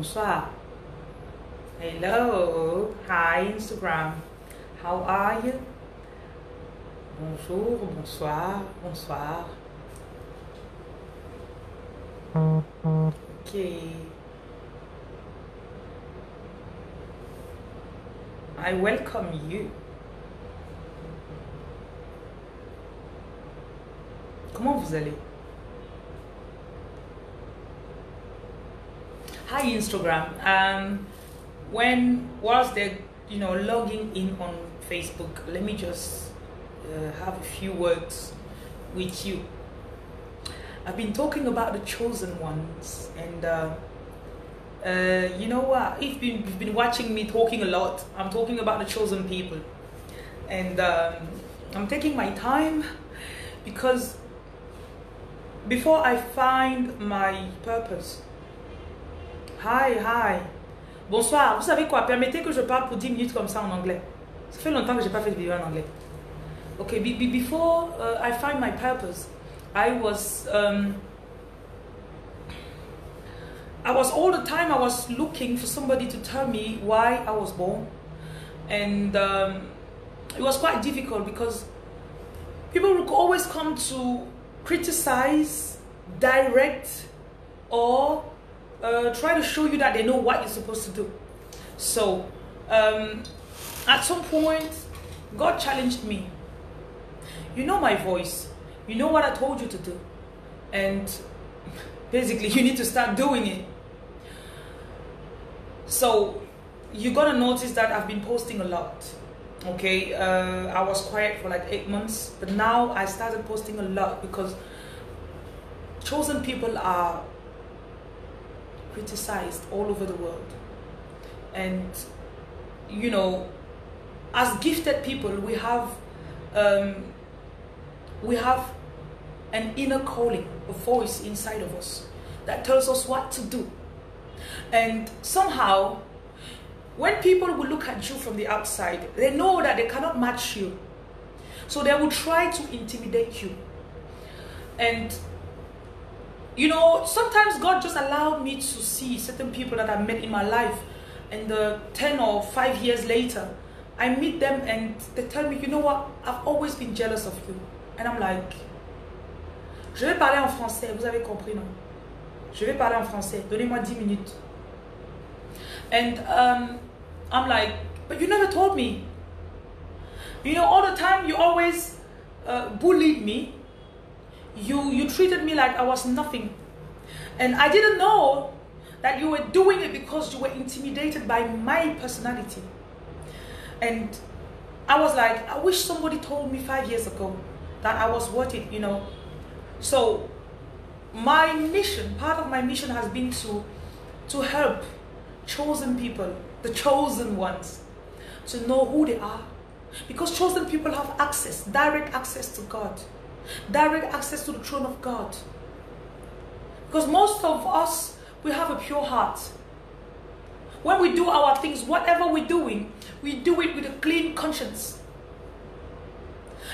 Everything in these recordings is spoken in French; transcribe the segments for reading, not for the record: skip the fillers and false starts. Bonsoir. Hello. Hi Instagram. How are you? Bonjour, bonsoir, bonsoir. Ok. I welcome you. Comment vous allez? Hi Instagram. Whilst they're logging in on Facebook, let me just have a few words with you. I've been talking about the chosen ones, and you know what? If you've been watching me talking a lot, I'm talking about the chosen people, and I'm taking my time because before I find my purpose. Hi. Bonsoir. Vous savez quoi? Permettez que je parle pour 10 minutes comme ça en anglais. Ça fait longtemps que j'ai pas fait de vidéo en anglais. Okay. Before I find my purpose, I was all the time, I was looking for somebody to tell me why I was born, and it was quite difficult because people would always come to criticize, direct, or try to show you that they know what you're supposed to do. So at some point, God challenged me. You know my voice, you know what I told you to do, and basically you need to start doing it. So you're gonna notice that I've been posting a lot. Okay, I was quiet for like 8 months, but now I started posting a lot because chosen people are criticized all over the world, and as gifted people, we have an inner calling, a voice inside of us that tells us what to do. And somehow, when people will look at you from the outside, they know that they cannot match you, so they will try to intimidate you. And sometimes God just allowed me to see certain people that I met in my life, and 10 or 5 years later, I meet them and they tell me, you know what, I've always been jealous of you. And I'm like, je vais parler en français, vous avez compris, non? Je vais parler en français, donnez-moi 10 minutes. And I'm like, but you never told me. All the time you always bullied me. You treated me like I was nothing. And I didn't know that you were doing it because you were intimidated by my personality. And I was like, I wish somebody told me 5 years ago that I was worth it, So my mission, part of my mission has been to help chosen people, the chosen ones, to know who they are. Because chosen people have access, direct access to God, direct access to the throne of God. Because most of us, we have a pure heart. When we do our things, whatever we're doing, we do it with a clean conscience.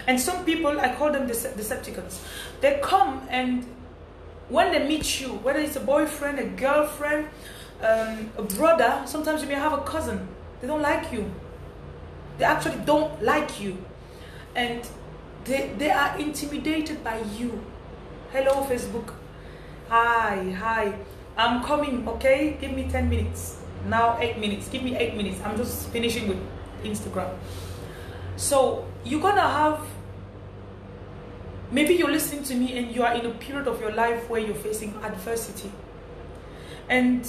And some people, I call them Decepticons, they come, and when they meet you, whether it's a boyfriend, a girlfriend, a brother, sometimes you may have a cousin, they don't like you. They actually don't like you. And they are intimidated by you. Hello, Facebook. Hi. I'm coming, okay? Give me 10 minutes. Now 8 minutes. Give me 8 minutes. I'm just finishing with Instagram. So you're gonna have, maybe you're listening to me and you are in a period of your life where you're facing adversity. And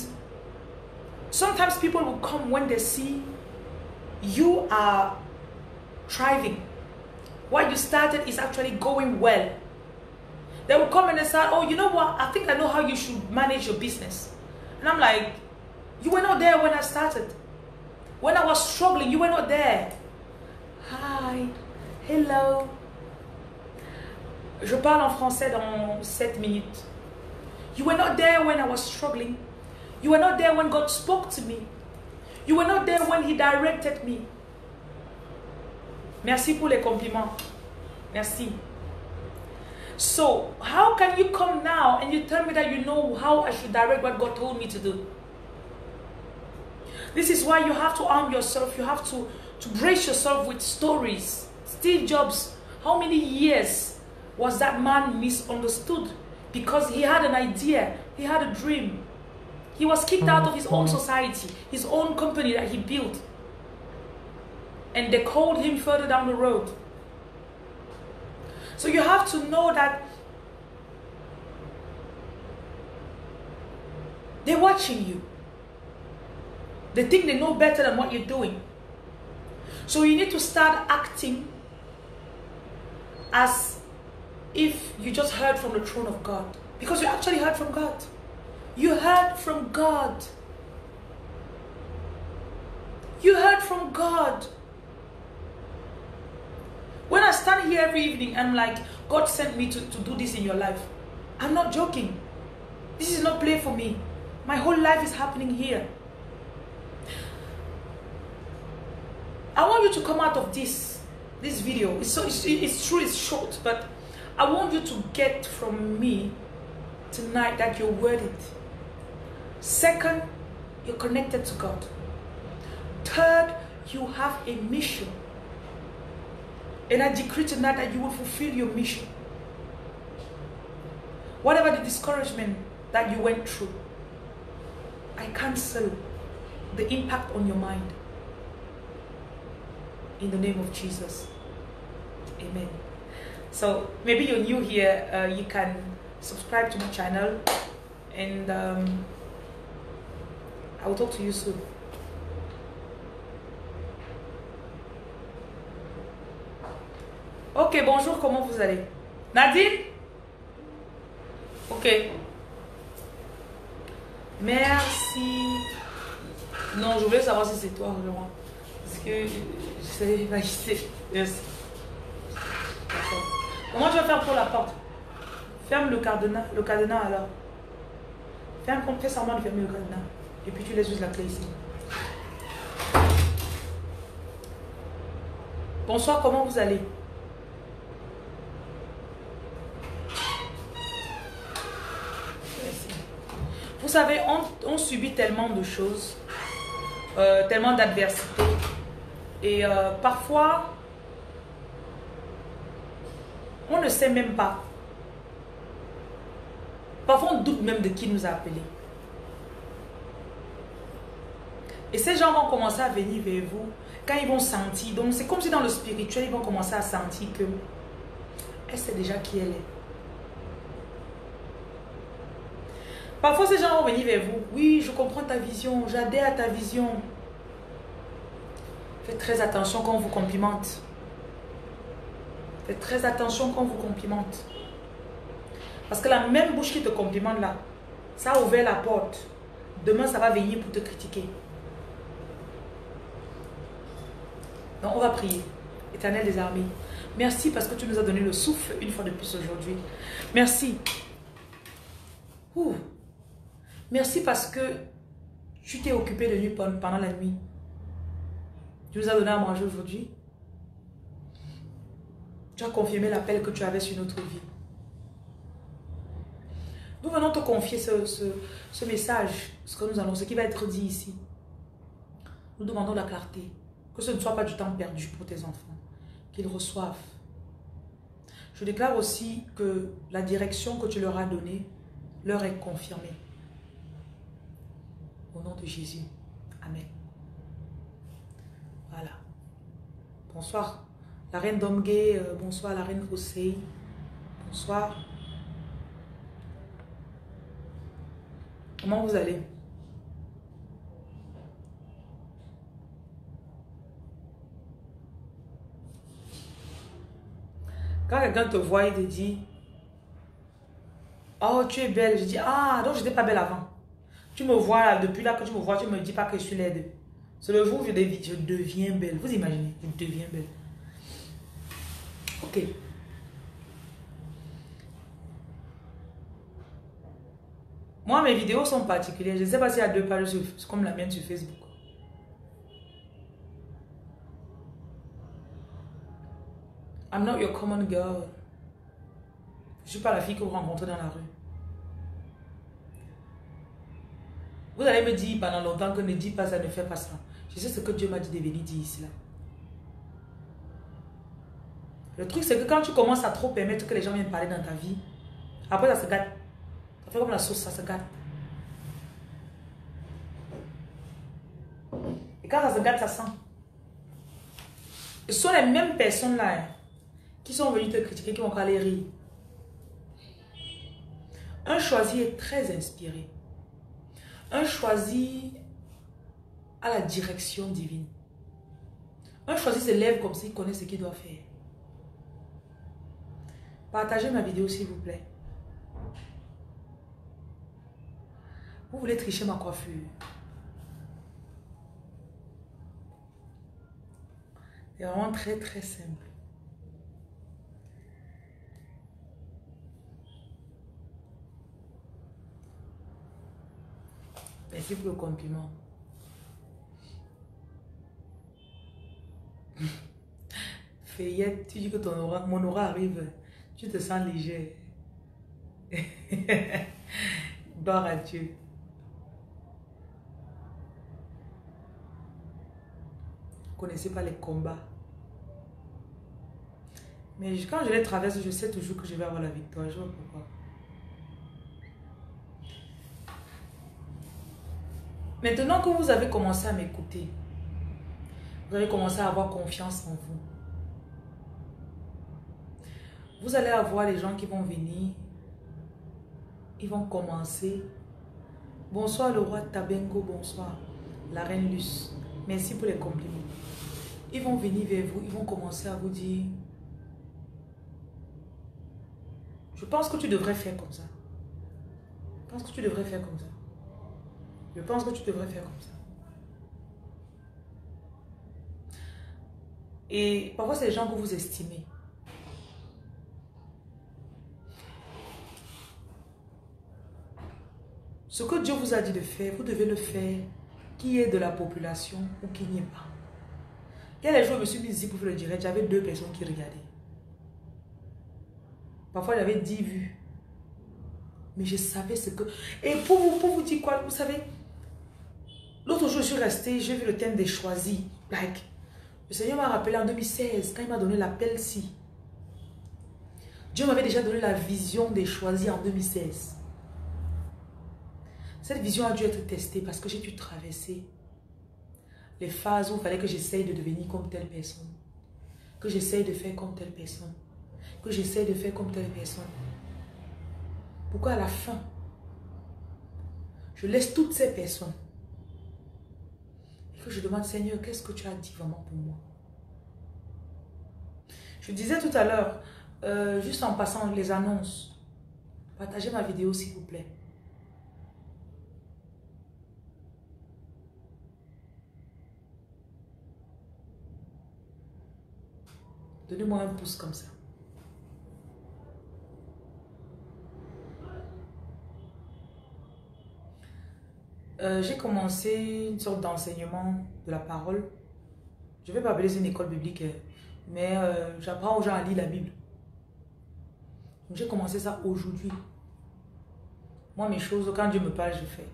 sometimes people will come when they see you are thriving. What you started is actually going well. They will come and they say, oh, you know what? I think I know how you should manage your business. And I'm like, you were not there when I started. When I was struggling, you were not there. Hi. Hello. Je parle en français dans 7 minutes. You were not there when I was struggling. You were not there when God spoke to me. You were not there when He directed me. Merci pour les compliments. Merci. So, how can you come now and you tell me that you know how I should direct what God told me to do? This is why you have to arm yourself. You have to brace yourself with stories. Steve Jobs, how many years was that man misunderstood? Because he had an idea. He had a dream. He was kicked out of his own society, his own company that he built. And they called him further down the road. So you have to know that they're watching you. They think they know better than what you're doing. So you need to start acting as if you just heard from the throne of God. Because you actually heard from God. You heard from God. You heard from God. When I stand here every evening, I'm like, God sent me to do this in your life. I'm not joking. This is not play for me. My whole life is happening here. I want you to come out of this video. It's true, it's short, but I want you to get from me tonight that you're worth it. Second, you're connected to God. Third, you have a mission. And I decree tonight that you will fulfill your mission. Whatever the discouragement that you went through, I cancel the impact on your mind. In the name of Jesus. Amen. So maybe you're new here. You can subscribe to my channel. And I will talk to you soon. Ok, bonjour, comment vous allez? Nadine? Ok. Merci. Non, je voulais savoir si c'est toi, vraiment. Parce que je savais pas qui c'est. Merci. Comment tu vas faire pour la porte? Ferme le cadenas alors. Fais semblant de fermer le cadenas. Et puis tu laisses juste la clé ici. Bonsoir, comment vous allez? Vous savez, on subit tellement de choses, tellement d'adversités. Et parfois, on ne sait même pas. Parfois, on doute même de qui nous a appelés. Et ces gens vont commencer à venir vers vous quand ils vont sentir. Donc, c'est comme si dans le spirituel, ils vont commencer à sentir que elle sait déjà qui elle est. Parfois, ces gens vont venir vers vous. Oui, je comprends ta vision, j'adhère à ta vision. Faites très attention quand on vous complimente. Faites très attention quand on vous complimente. Parce que la même bouche qui te complimente là, ça a ouvert la porte. Demain, ça va venir pour te critiquer. Donc, on va prier. Éternel des armées, merci parce que tu nous as donné le souffle une fois de plus aujourd'hui. Merci. Ouh. Merci parce que tu t'es occupé de nous pendant la nuit. Tu nous as donné à manger aujourd'hui. Tu as confirmé l'appel que tu avais sur notre vie. Nous venons te confier ce message, ce que nous allons, ce qui va être dit ici. Nous demandons la clarté, que ce ne soit pas du temps perdu pour tes enfants, qu'ils reçoivent. Je déclare aussi que la direction que tu leur as donnée leur est confirmée. Au nom de Jésus. Amen. Voilà. Bonsoir. La reine Domgué, bonsoir. La reine Rousseille, bonsoir. Comment vous allez? Quand quelqu'un te voit, il te dit « Oh, tu es belle. » Je dis « Ah, donc je n'étais pas belle avant. » Tu me vois, là, depuis là que tu me vois, tu ne me dis pas que je suis laide. C'est le jour où je deviens belle. Vous imaginez, je deviens belle. Ok. Moi, mes vidéos sont particulières. Je ne sais pas s'il y a deux pages comme la mienne sur Facebook. I'm not your common girl. Je ne suis pas la fille que vous rencontrez dans la rue. Vous allez me dire pendant longtemps que ne dis pas ça, ne fais pas ça. Je sais ce que Dieu m'a dit de venir dire ici. Là. Le truc, c'est que quand tu commences à trop permettre que les gens viennent parler dans ta vie, après ça se gâte. Ça fait comme la sauce, ça se gâte. Et quand ça se gâte, ça sent. Ce sont les mêmes personnes là qui sont venues te critiquer, qui vont encore aller rire. Un choisi est très inspiré. Un choisi a la direction divine. Un choisi se lève comme s'il connaît ce qu'il doit faire. Partagez ma vidéo s'il vous plaît. Vous voulez tricher ma coiffure. C'est vraiment très très simple. Merci pour le compliment. Fayette, tu dis que ton aura, mon aura arrive. Tu te sens léger. Gloire à Dieu. Vous ne connaissez pas les combats. Mais quand je les traverse, je sais toujours que je vais avoir la victoire. Je vois pourquoi. Maintenant que vous avez commencé à m'écouter, vous allez commencer à avoir confiance en vous. Vous allez avoir les gens qui vont venir. Ils vont commencer. Bonsoir le roi Tabengo, bonsoir la reine Luce. Merci pour les compliments. Ils vont venir vers vous, ils vont commencer à vous dire « Je pense que tu devrais faire comme ça. Je pense que tu devrais faire comme ça. Je pense que tu devrais faire comme ça. » Et parfois, c'est les gens que vous estimez. Ce que Dieu vous a dit de faire, vous devez le faire. Qu'il y ait de la population ou qu'il n'y ait pas. Il y a des jours, je me suis mise ici pour faire le direct, j'avais 2 personnes qui regardaient. Parfois, j'avais 10 vues. Mais je savais ce que... Et pour vous dire quoi, vous savez, l'autre jour, je suis restée, j'ai vu le thème des choisis. Like, le Seigneur m'a rappelé en 2016, quand il m'a donné l'appel-ci. Dieu m'avait déjà donné la vision des choisis en 2016. Cette vision a dû être testée parce que j'ai dû traverser les phases où il fallait que j'essaye de devenir comme telle personne, que j'essaye de faire comme telle personne, que j'essaye de faire comme telle personne. Pourquoi à la fin, je laisse toutes ces personnes et que je demande, Seigneur, qu'est-ce que tu as dit vraiment pour moi? Je disais tout à l'heure, juste en passant les annonces, partagez ma vidéo s'il vous plaît. Donnez-moi un pouce comme ça. J'ai commencé une sorte d'enseignement de la parole. Je ne vais pas appeler une école biblique, mais j'apprends aux gens à lire la Bible. J'ai commencé ça aujourd'hui. Moi, mes choses, quand Dieu me parle, je fais.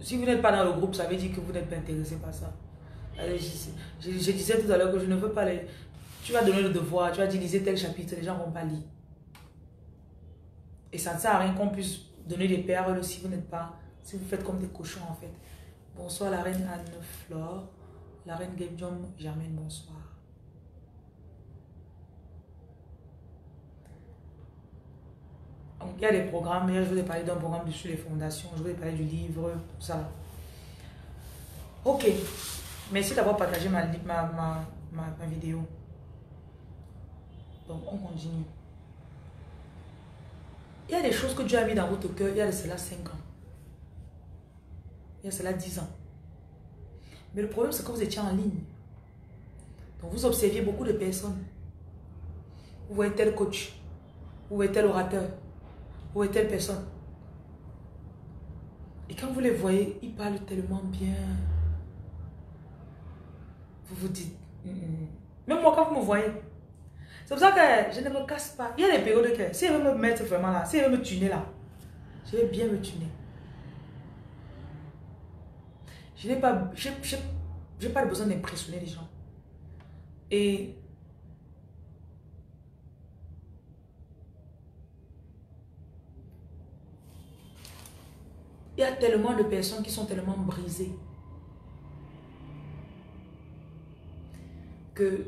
Si vous n'êtes pas dans le groupe, ça veut dire que vous n'êtes pas intéressé par ça. Allez, je disais tout à l'heure que je ne veux pas les... Tu vas donner le devoir, tu vas dire, lisez tel chapitre, les gens ne vont pas lire. Et ça ne sert à rien qu'on puisse donner des perles si vous n'êtes pas... Si vous faites comme des cochons, en fait. Bonsoir, la reine Anne-Flore. La reine Gédéon, Germaine, bonsoir. Donc, il y a des programmes. Hier, je vous ai parlé d'un programme sur les fondations. Je vous ai parlé du livre, tout ça. Ok. Merci d'avoir partagé ma vidéo. Donc, on continue. Il y a des choses que Dieu a mis dans votre cœur. Il y a de cela 5 ans. Il y a de cela 10 ans. Mais le problème, c'est que vous étiez en ligne. Donc, vous observiez beaucoup de personnes. Vous voyez tel coach. Vous voyez tel orateur. Où est telle personne? Et quand vous les voyez, ils parlent tellement bien. Vous vous dites... Même moi, quand vous me voyez, C'est pour ça que je ne me casse pas. Il y a des périodes que si elle veut me mettre vraiment là, si elle veut me tuner là, je vais bien me tuner. Je n'ai pas, j'ai pas besoin d'impressionner les gens. Et il y a tellement de personnes qui sont tellement brisées que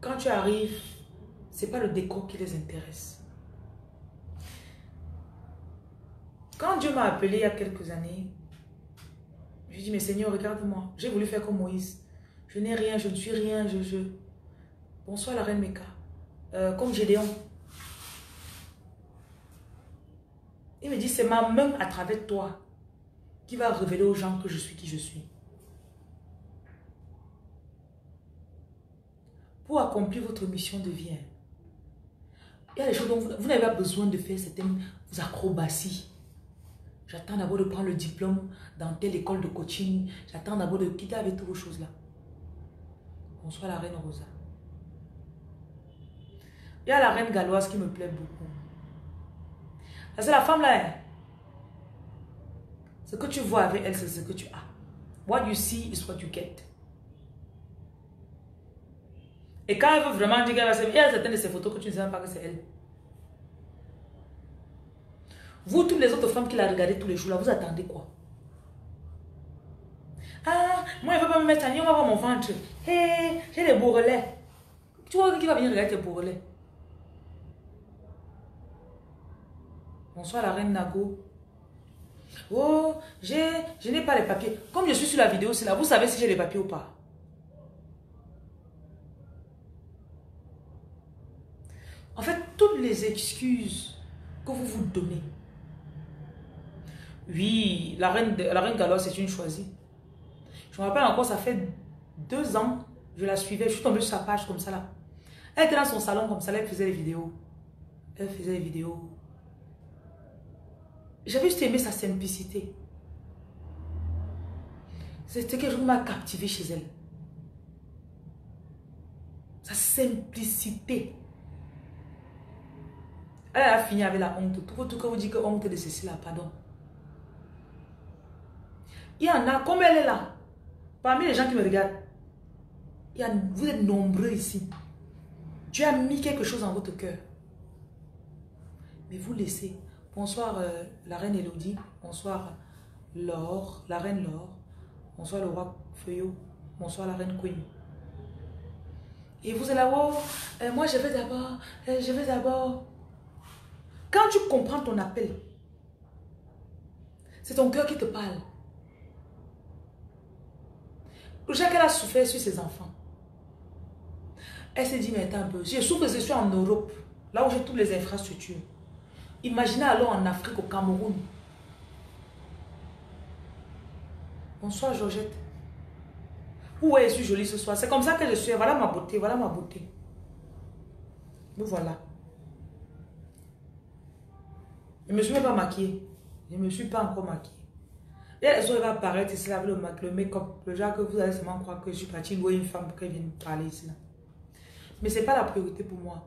quand tu arrives, c'est pas le décor qui les intéresse. Quand Dieu m'a appelé il y a quelques années, j'ai dit, mais Seigneur, regarde-moi. J'ai voulu faire comme Moïse. Je n'ai rien, je ne suis rien, je... Bonsoir la reine Mecca. Comme Gédéon. Il me dit, c'est ma main à travers toi qui va révéler aux gens que je suis qui je suis. Pour accomplir votre mission de vie, il y a des choses dont vous n'avez pas besoin de faire certaines acrobaties. J'attends d'abord de prendre le diplôme dans telle école de coaching. J'attends d'abord de quitter avec toutes vos choses là. Bonsoir la reine Rosa. Il y a la reine galloise qui me plaît beaucoup. Parce que la femme là, ce que tu vois avec elle, c'est ce que tu as. What you see is what you get. Et quand elle veut vraiment dire qu'elle va se... Il y a certaines de ces photos que tu ne sais même pas que c'est elle. Vous, toutes les autres femmes qui la regardez tous les jours, là, vous attendez quoi? Ah, moi, elle ne veut pas me mettre à on va voir mon ventre. Hé, hey, j'ai les beaux relais. Tu vois qui va venir regarder tes beaux relais? Bonsoir, la reine Nago. Oh, je n'ai pas les papiers. Comme je suis sur la vidéo, c'est là. Vous savez si j'ai les papiers ou pas? En fait, toutes les excuses que vous vous donnez. Oui, la reine Gallo, c'est une choisie. Je me rappelle encore, ça fait 2 ans, je la suivais, je suis tombée sur sa page comme ça là. Elle était dans son salon comme ça, là, elle faisait les vidéos. Elle faisait les vidéos. J'avais juste aimé sa simplicité. C'était quelque chose qui m'a captivée chez elle. Sa simplicité. Elle a fini avec la honte. Pour tout que vous dites que honte de ceci là, pardon. Il y en a, comme elle est là, parmi les gens qui me regardent, il y a, vous êtes nombreux ici. Dieu a mis quelque chose dans votre cœur. Mais vous laissez. Bonsoir la reine Elodie. Bonsoir Laure, la reine Laure. Bonsoir le roi Feuillot. Bonsoir la reine Queen. Et vous allez voir, moi je vais d'abord, je vais d'abord. Quand tu comprends ton appel, c'est ton cœur qui te parle. Jacques, elle a souffert sur ses enfants. Elle s'est dit, mais attends un peu, je souffre, je suis en Europe, là où j'ai toutes les infrastructures. Imaginez alors en Afrique, au Cameroun. Bonsoir Georgette. Ouais, je suis jolie ce soir. C'est comme ça que je suis. Voilà ma beauté, voilà ma beauté. Me voilà. Je ne me suis même pas maquillée. Je ne me suis pas encore maquillée. Et la soirée va apparaître ici avec le make-up. Le genre que vous allez seulement croire que je suis partie louer une femme pour qu'elle vienne parler ici. Mais ce n'est pas la priorité pour moi.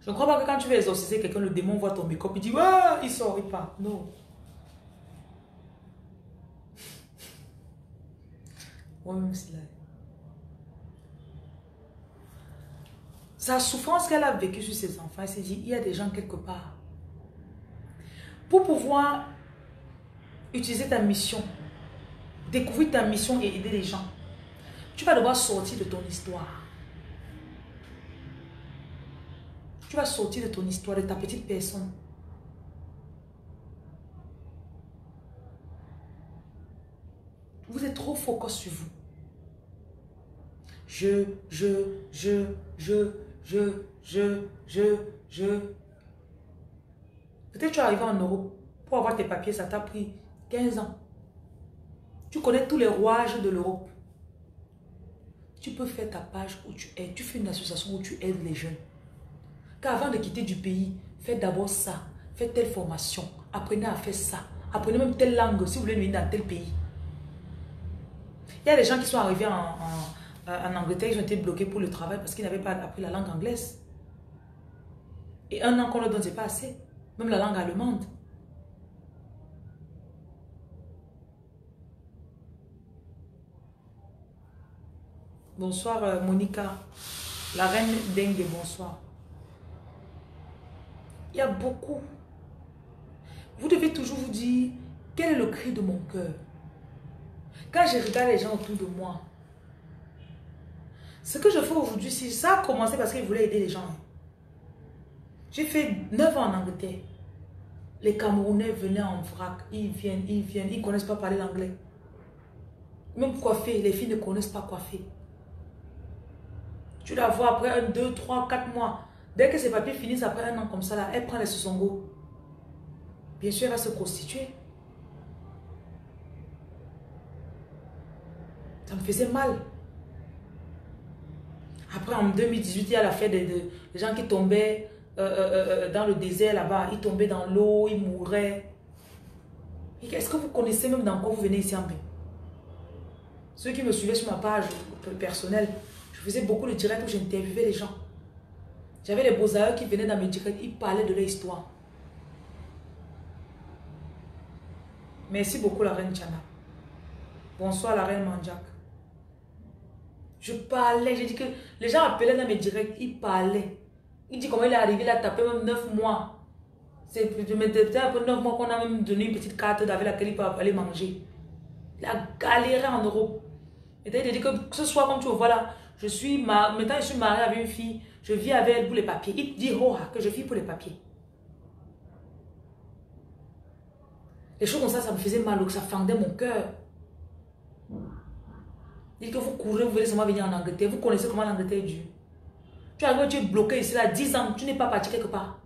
Je ne crois pas que quand tu veux exorciser quelqu'un, le démon voit ton make-up. Il dit, ouais, il sort, il part. Non. Moi-même, c'est là. Sa souffrance qu'elle a vécue sur ses enfants, elle s'est dit, il y a des gens quelque part. Pour pouvoir utiliser ta mission, découvrir ta mission et aider les gens, tu vas devoir sortir de ton histoire. Tu vas sortir de ton histoire, de ta petite personne. Vous êtes trop focus sur vous. Je. Peut-être que tu es arrivé en Europe. Pour avoir tes papiers, ça t'a pris 15 ans. Tu connais tous les rouages de l'Europe. Tu peux faire ta page où tu es. Tu fais une association où tu aides les jeunes. Car avant de quitter du pays, faites d'abord ça. Faites telle formation. Apprenez à faire ça. Apprenez même telle langue si vous voulez venir dans tel pays. Il y a des gens qui sont arrivés en en Angleterre, ils ont été bloqués pour le travail parce qu'ils n'avaient pas appris la langue anglaise. Et un an qu'on leur donne, ce n'est pas assez. Même la langue allemande. Bonsoir Monica, la reine dengue, bonsoir. Il y a beaucoup. Vous devez toujours vous dire, quel est le cri de mon cœur? Quand je regarde les gens autour de moi, ce que je fais aujourd'hui, si ça a commencé parce qu'ils voulaient aider les gens. J'ai fait 9 ans en Angleterre. Les Camerounais venaient en vrac, ils viennent, ils ne connaissent pas parler l'anglais. Même coiffer, les filles ne connaissent pas coiffer. Tu la vois après 1, 2, 3, 4 mois. Dès que ses papiers finissent après un an comme ça, là, elle prend les sosongo. Bien sûr, elle va se prostituer. Ça me faisait mal. Après, en 2018, il y a la fête des gens qui tombaient dans le désert là-bas. Ils tombaient dans l'eau, ils mouraient. Est-ce que vous connaissez même dans quoi vous venez ici en paix? Ceux qui me suivaient sur ma page personnelle, je faisais beaucoup de directs où j'interviewais les gens. J'avais les beaux-arts qui venaient dans mes directs, ils parlaient de leur histoire. Merci beaucoup la reine Tchana. Bonsoir la reine Mandjak. Je parlais, j'ai dit que les gens appelaient dans mes directs, ils parlaient. Ils disent comment il est arrivé, il a tapé même 9 mois. C'est après 9 mois qu'on a même donné une petite carte avec laquelle il peut aller manger. Il a galéré en Europe. Et il a dit que ce soir, comme tu vois là, je suis maintenant je suis mariée avec une fille, je vis avec elle pour les papiers. Il dit oh, que je vis pour les papiers. Les choses comme ça, ça me faisait mal, ça fendait mon cœur. Il dit que vous courez, vous voulez seulement venir en Angleterre, vous connaissez comment l'Angleterre est dure. Tu arrives, tu es bloqué ici, là, 10 ans, tu n'es pas parti quelque part.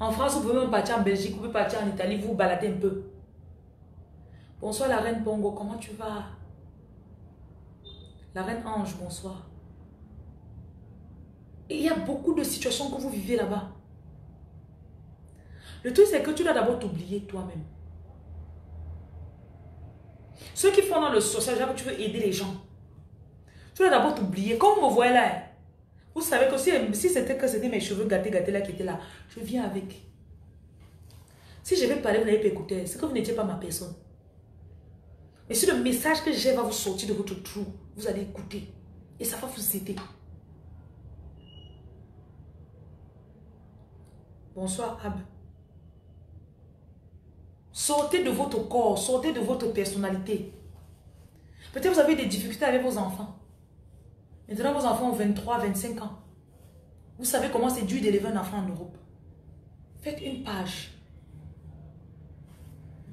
En France, vous pouvez même partir en Belgique, vous pouvez partir en Italie, vous vous baladez un peu. Bonsoir la reine Bongo, comment tu vas? La reine Ange, bonsoir. Et il y a beaucoup de situations que vous vivez là-bas. Le truc, c'est que tu dois d'abord t'oublier toi-même. Ceux qui font dans le social, genre tu veux aider les gens. Tu dois d'abord t'oublier. Comme vous voyez là, vous savez que si c'était que c'était mes cheveux gâtés là qui étaient là, je viens avec. Si je vais parler, vous n'avez pas écouté. C'est que vous n'étiez pas ma personne. Mais si le message que j'ai va vous sortir de votre trou, vous allez écouter. Et ça va vous aider. Bonsoir, Ab. Sortez de votre corps, sortez de votre personnalité. Peut-être vous avez des difficultés avec vos enfants. Maintenant, vos enfants ont 23, 25 ans. Vous savez comment c'est dur d'élever un enfant en Europe. Faites une page.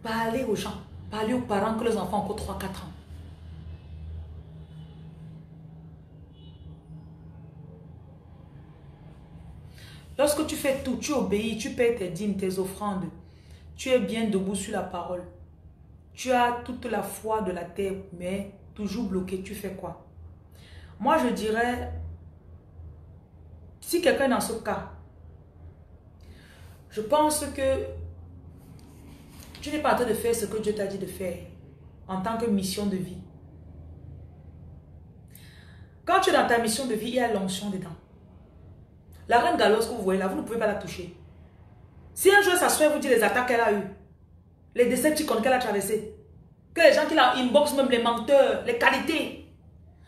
Parlez aux gens. Parlez aux parents que leurs enfants ont encore 3-4 ans. Lorsque tu fais tout, tu obéis, tu paies tes dîmes, tes offrandes. Tu es bien debout sur la parole. Tu as toute la foi de la terre, mais toujours bloqué. Tu fais quoi? Moi, je dirais, si quelqu'un est dans ce cas, je pense que tu n'es pas en train de faire ce que Dieu t'a dit de faire en tant que mission de vie. Quand tu es dans ta mission de vie, il y a l'onction dedans. La reine Galose que vous voyez là, vous ne pouvez pas la toucher. Si un jour ça se fait, vous dit les attaques qu'elle a eues, les décepticons qu'elle a traversés, que les gens qui la inbox, même les menteurs, les qualités,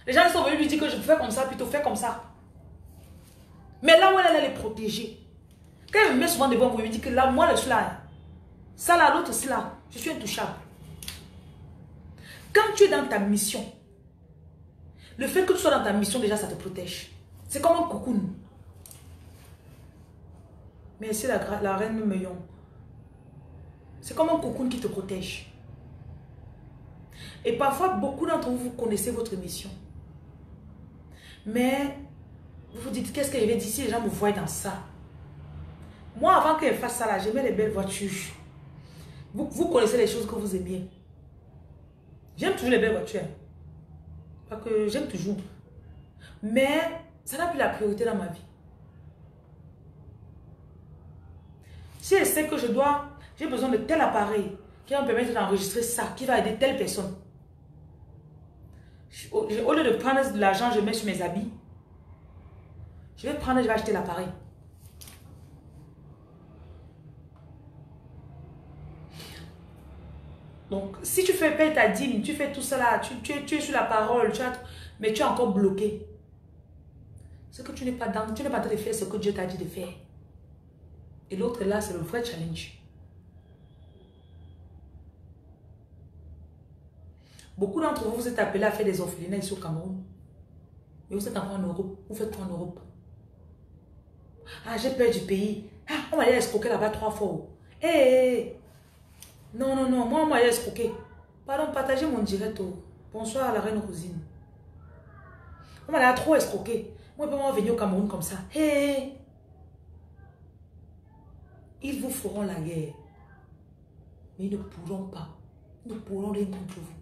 les gens sont venus lui dire que je peux faire comme ça, plutôt faire comme ça. Mais là où elle allait les protéger, quand elle me met souvent devant vous, elle lui dit que là, moi je suis là. Ça là, l'autre, cela, je suis intouchable. Quand tu es dans ta mission, le fait que tu sois dans ta mission, déjà, ça te protège. C'est comme un cocoon. Merci la reine Meillon. C'est comme un cocoon qui te protège. Et parfois, beaucoup d'entre vous, vous connaissez votre mission. Mais, vous vous dites, qu'est-ce que je vais dire si les gens me voient dans ça? Moi, avant qu'elle fasse ça là, j'aimais les belles voitures. Vous connaissez les choses que vous aimiez. J'aime toujours les belles voitures. Parce que j'aime toujours. Mais ça n'a plus la priorité dans ma vie. Si je sais que je dois, j'ai besoin de tel appareil qui va me permettre d'enregistrer ça, qui va aider telle personne. Au lieu de prendre de l'argent, je mets sur mes habits. Je vais prendre, je vais acheter l'appareil. Donc, si tu fais payer ta dîme, tu fais tout cela, tu es sur la parole, mais tu es encore bloqué. C'est que tu n'es pas dans, tu n'es pas en train de faire ce que Dieu t'a dit de faire. Et l'autre là, c'est le vrai challenge. Beaucoup d'entre vous, vous êtes appelés à faire des orphelinats ici au Cameroun. Mais vous êtes encore en Europe. Vous faites quoi en Europe? Ah, j'ai peur du pays. Ah, on m'a allé escroquer là-bas 3 fois. Hé, hey. Non, non, non. Moi, on m'a allé escroquer. Pardon, partagez mon direct. Bonsoir à la reine cousine. On m'a allé trop escroquer. Moi, je ne peux pas venir au Cameroun comme ça. Hé, hey. Ils vous feront la guerre. Mais ils ne pourront pas. Ils ne pourront rien contre vous.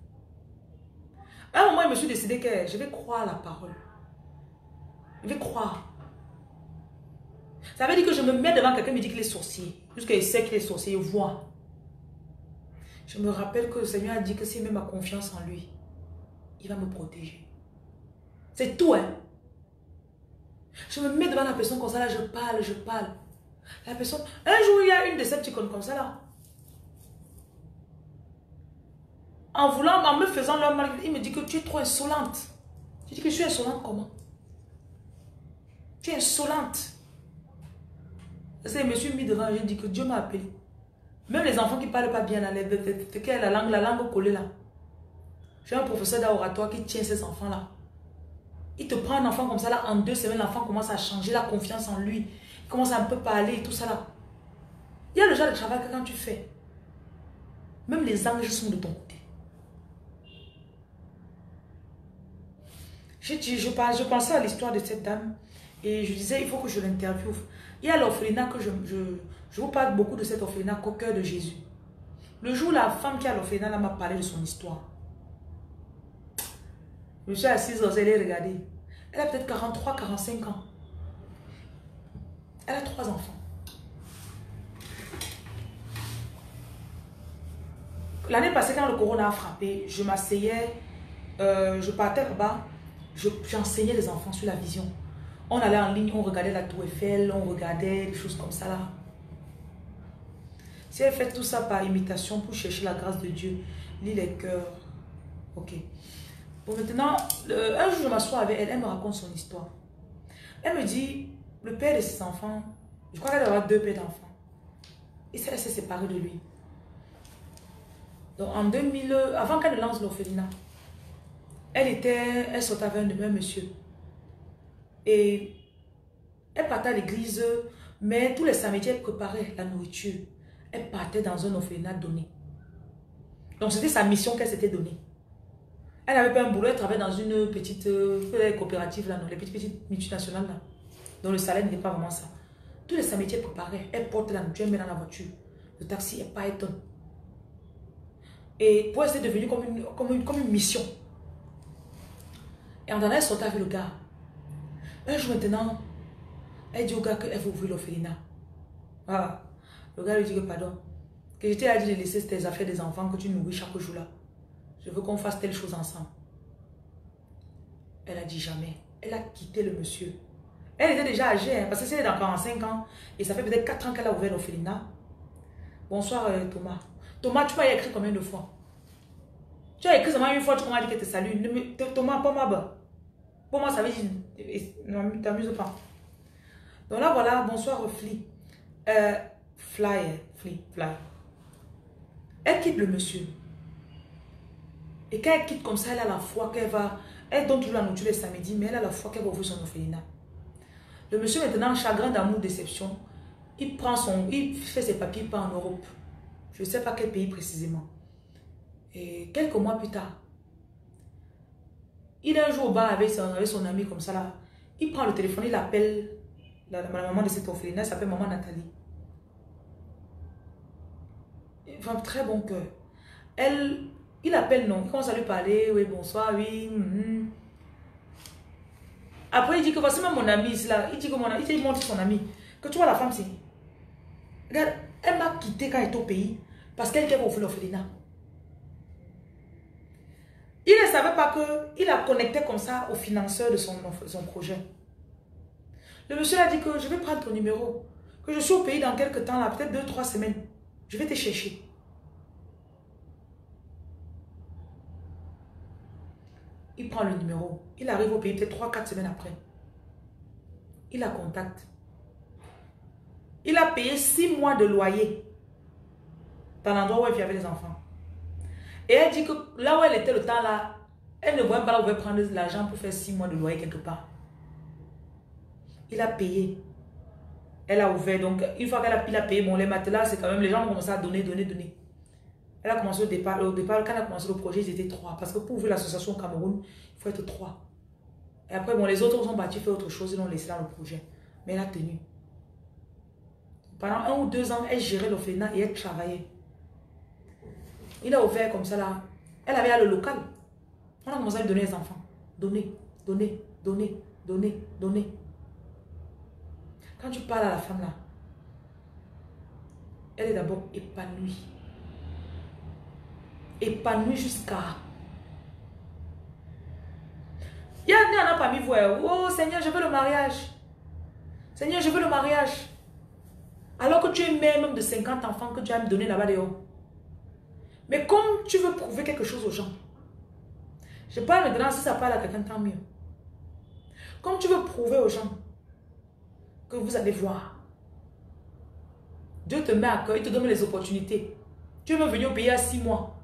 À un moment, je me suis décidé que je vais croire la parole. Je vais croire. Ça veut dire que je me mets devant quelqu'un qui me dit qu'il est sorcier. Puisqu'il sait qu'il est sorcier, il voit. Je me rappelle que le Seigneur a dit que s'il met ma confiance en lui, il va me protéger. C'est tout, hein. Je me mets devant la personne comme ça, là, je parle. La personne, un jour, il y a une de ces petites connes comme ça, là. En me faisant leur mal, il me dit que tu es trop insolente. Je dis que je suis insolente comment? Tu es insolente. Je me suis mis devant, je dis que Dieu m'a appelé. Même les enfants qui ne parlent pas bien, la langue collée là. J'ai un professeur d'oratoire qui tient ces enfants-là. Il te prend un enfant comme ça, là, en 2 semaines, l'enfant commence à changer la confiance en lui. Il commence à un peu parler et tout ça là. Il y a le genre de travail que quand tu fais, même les anges sont de ton côté. Je pensais à l'histoire de cette dame et je disais, il faut que je l'interviewe. Il y a l'orphelinat que je vous parle beaucoup de cet orphelinat au cœur de Jésus. Le jour, la femme qui a l'orphelinat m'a parlé de son histoire. Je suis assise, elle est regardée. Elle a peut-être 43, 45 ans. Elle a 3 enfants. L'année passée, quand le corona a frappé, je m'asseyais, je partais là-bas. J'enseignais les enfants sur la vision. On allait en ligne, on regardait la Tour Eiffel, on regardait des choses comme ça là. Si elle fait tout ça par imitation pour chercher la grâce de Dieu, lis les cœurs. Ok. Bon, maintenant, un jour je m'assois avec elle, elle me raconte son histoire. Elle me dit, le père de ses enfants, je crois qu'elle doit avoir 2 pères d'enfants. Et elle s'est séparée de lui. Donc en 2000, avant qu'elle ne lance l'orphelinat, elle sortait avec un de mes monsieur. Et elle partait à l'église, mais tous les samedis, elle préparait la nourriture. Elle partait dans un orphelinat donné. Donc c'était sa mission qu'elle s'était donnée. Elle n'avait pas un boulot, elle travaillait dans une petite coopérative, là, non, les petites multinationales, là, dont le salaire n'était pas vraiment ça. Tous les samedis, elle préparait. Elle portait la nourriture, elle met dans la voiture. Le taxi, elle partait. Et pour elle, c'était devenu comme une mission. Et en allant, elle sortait avec le gars. Un jour maintenant, elle dit au gars qu'elle veut ouvrir l'orphelinat. Voilà. Le gars lui dit que pardon, que je t'ai dit de laisser tes affaires des enfants que tu nourris chaque jour là. Je veux qu'on fasse telle chose ensemble. Elle a dit jamais. Elle a quitté le monsieur. Elle était déjà âgée, hein, parce que c'est dans 45 ans. Et ça fait peut-être 4 ans qu'elle a ouvert l'orphelinat. Bonsoir Thomas. Thomas, tu m'as écrit combien de fois? Tu as écrit seulement une fois, tu m'as dit que tu te salues. Thomas, pas moi. Pour moi, ça veut dire, non, t'amuses pas. Donc là, voilà, bonsoir, Fly. Fly. Elle quitte le monsieur. Et quand elle quitte comme ça, elle a la foi qu'elle va... Elle donne toujours la nourriture le samedi, mais elle a la foi qu'elle va ouvrir son orphelinat. Le monsieur, maintenant, chagrin d'amour, déception, il fait ses papiers, pas en Europe. Je ne sais pas quel pays précisément. Et quelques mois plus tard, il est un jour au bar avec son ami comme ça là. Il prend le téléphone, il appelle la maman de cette orphelinat, elle s'appelle maman Nathalie. Enfin, très bon cœur. Il appelle, non, il commence à lui parler, oui, bonsoir, oui. Après, il dit que voici même mon ami, là. Il montre son ami, que tu vois la femme, c'est... Regarde, elle m'a quitté quand elle est au pays, parce qu'elle était au l'orphelinat. Il est ne savait pas qu'il a connecté comme ça au financeur de son projet. Le monsieur a dit que je vais prendre ton numéro, que je suis au pays dans quelques temps, là, peut-être 2-3 semaines. Je vais te chercher. Il prend le numéro. Il arrive au pays peut-être 3-4 semaines après. Il la contacte. Il a payé 6 mois de loyer dans l'endroit où il y avait les enfants. Et elle dit que là où elle était le temps là, elle ne voyait pas là où elle pouvait prendre de l'argent pour faire 6 mois de loyer quelque part. Il a payé. Elle a ouvert. Donc, une fois qu'elle a payé, bon, les matelas, c'est quand même, les gens ont commencé à donner, donner, donner. Elle a commencé au départ, quand elle a commencé le projet, ils étaient 3. Parce que pour ouvrir l'association au Cameroun, il faut être 3. Et après, bon, les autres ont battu, fait autre chose, ils l'ont laissé dans le projet. Mais elle a tenu. Pendant 1 ou 2 ans, elle gérait l'orphelinat et elle travaillait. Il a ouvert comme ça là. Elle avait là le local. On a commencé à lui donner les enfants. Donner, donner, donner, donner, donner. Quand tu parles à la femme là, elle est d'abord épanouie. Épanouie jusqu'à... Il y en a parmi vous, oh Seigneur, je veux le mariage. Seigneur, je veux le mariage. Alors que tu es mère même de 50 enfants que tu as me donner là-bas dehors. Mais comme tu veux prouver quelque chose aux gens, je parle maintenant, si ça parle à quelqu'un, tant mieux. Comme tu veux prouver aux gens que vous allez voir, Dieu te met à cœur, il te donne les opportunités. Tu veux venir au pays à 6 mois.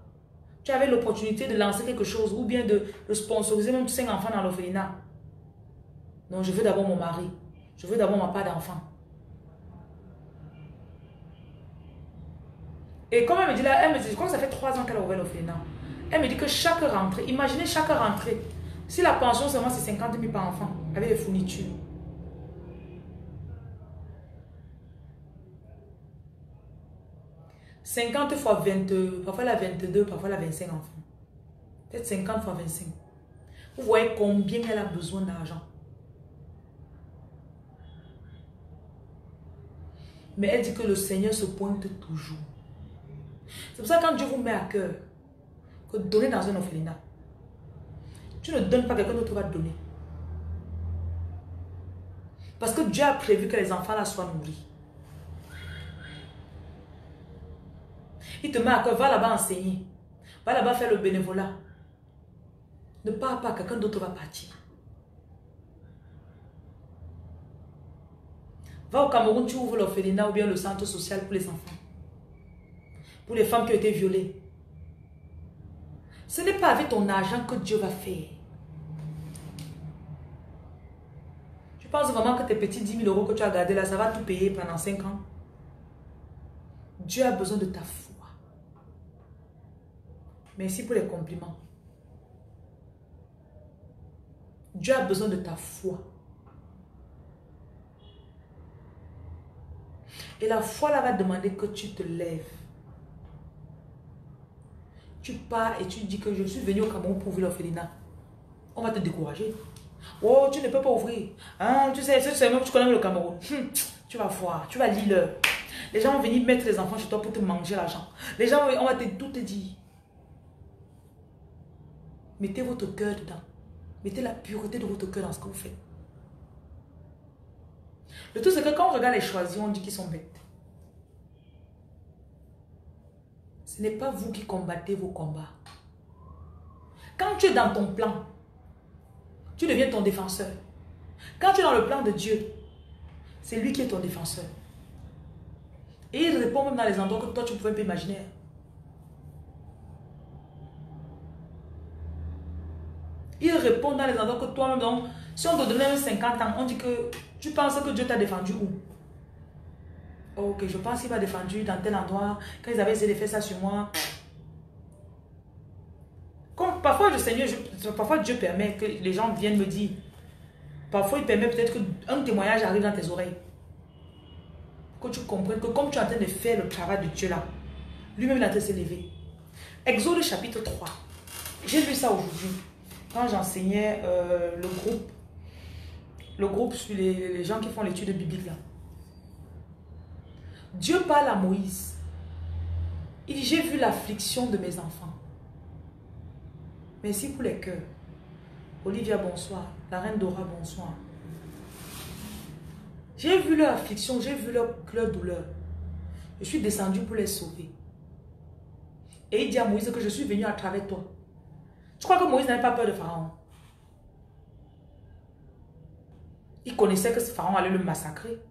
Tu avais l'opportunité de lancer quelque chose ou bien de sponsoriser même 5 enfants dans l'orphelinat. Non, je veux d'abord mon mari. Je veux d'abord ma part d'enfant. Et comme elle me dit là, elle me dit, comme ça fait 3 ans qu'elle a ouvert l'orphelinat, elle me dit que chaque rentrée, imaginez chaque rentrée, si la pension seulement c'est 50 000 par enfant, avec les fournitures. « 50 fois 22, parfois elle a 22, parfois elle a 25 enfants. Peut-être 50 fois 25. Vous voyez combien elle a besoin d'argent. Mais elle dit que le Seigneur se pointe toujours. C'est pour ça que quand Dieu vous met à cœur, que donner dans un orphelinat, tu ne donnes pas, quelqu'un d'autre va te donner. Parce que Dieu a prévu que les enfants là soient nourris. Il te met à cœur, va là-bas enseigner, va là-bas faire le bénévolat. Ne pars pas, quelqu'un d'autre va partir. Va au Cameroun, tu ouvres l'orphelinat ou bien le centre social pour les enfants. Pour les femmes qui ont été violées. Ce n'est pas avec ton argent que Dieu va faire. Tu penses vraiment que tes petits 10 000 euros que tu as gardés là, ça va tout payer pendant 5 ans? Dieu a besoin de ta foi. Merci pour les compliments. Dieu a besoin de ta foi. Et la foi là va demander que tu te lèves. Tu pars et tu dis que je suis venu au Cameroun pour ouvrir l'orphelinat. On va te décourager. Oh, tu ne peux pas ouvrir. Hein, tu sais, même que tu connais le Cameroun. Tu vas voir, tu vas lire l'heure. Les gens vont venir mettre les enfants chez toi pour te manger l'argent. Les gens, on va tout te dire. Mettez votre cœur dedans. Mettez la pureté de votre cœur dans ce que vous faites. Le tout, c'est que quand on regarde les choisis, on dit qu'ils sont bêtes. Ce n'est pas vous qui combattez vos combats. Quand tu es dans ton plan, tu deviens ton défenseur. Quand tu es dans le plan de Dieu, c'est lui qui est ton défenseur. Et il répond même dans les endroits que toi tu pouvais pas imaginer. Il répond dans les endroits que toi-même, donc, si on te donnait même 50 ans, on dit que tu penses que Dieu t'a défendu où? Ok, je pense qu'il m'a défendu dans tel endroit, quand ils avaient essayé de faire ça sur moi. Comme parfois, parfois Dieu permet que les gens viennent me dire. Parfois, il permet peut-être qu'un témoignage arrive dans tes oreilles. Que tu comprennes que comme tu es en train de faire le travail de Dieu là, lui-même il est en train de s'élever. Exode chapitre 3. J'ai lu ça aujourd'hui. Quand j'enseignais le groupe sur les gens qui font l'étude biblique là. Dieu parle à Moïse. Il dit, j'ai vu l'affliction de mes enfants. Merci pour les cœurs. Olivia, bonsoir. La reine Dora, bonsoir. J'ai vu leur affliction, j'ai vu leur douleur. Je suis descendu pour les sauver. Et il dit à Moïse que je suis venu à travers toi. Tu crois que Moïse n'avait pas peur de Pharaon? Il connaissait que ce Pharaon allait le massacrer.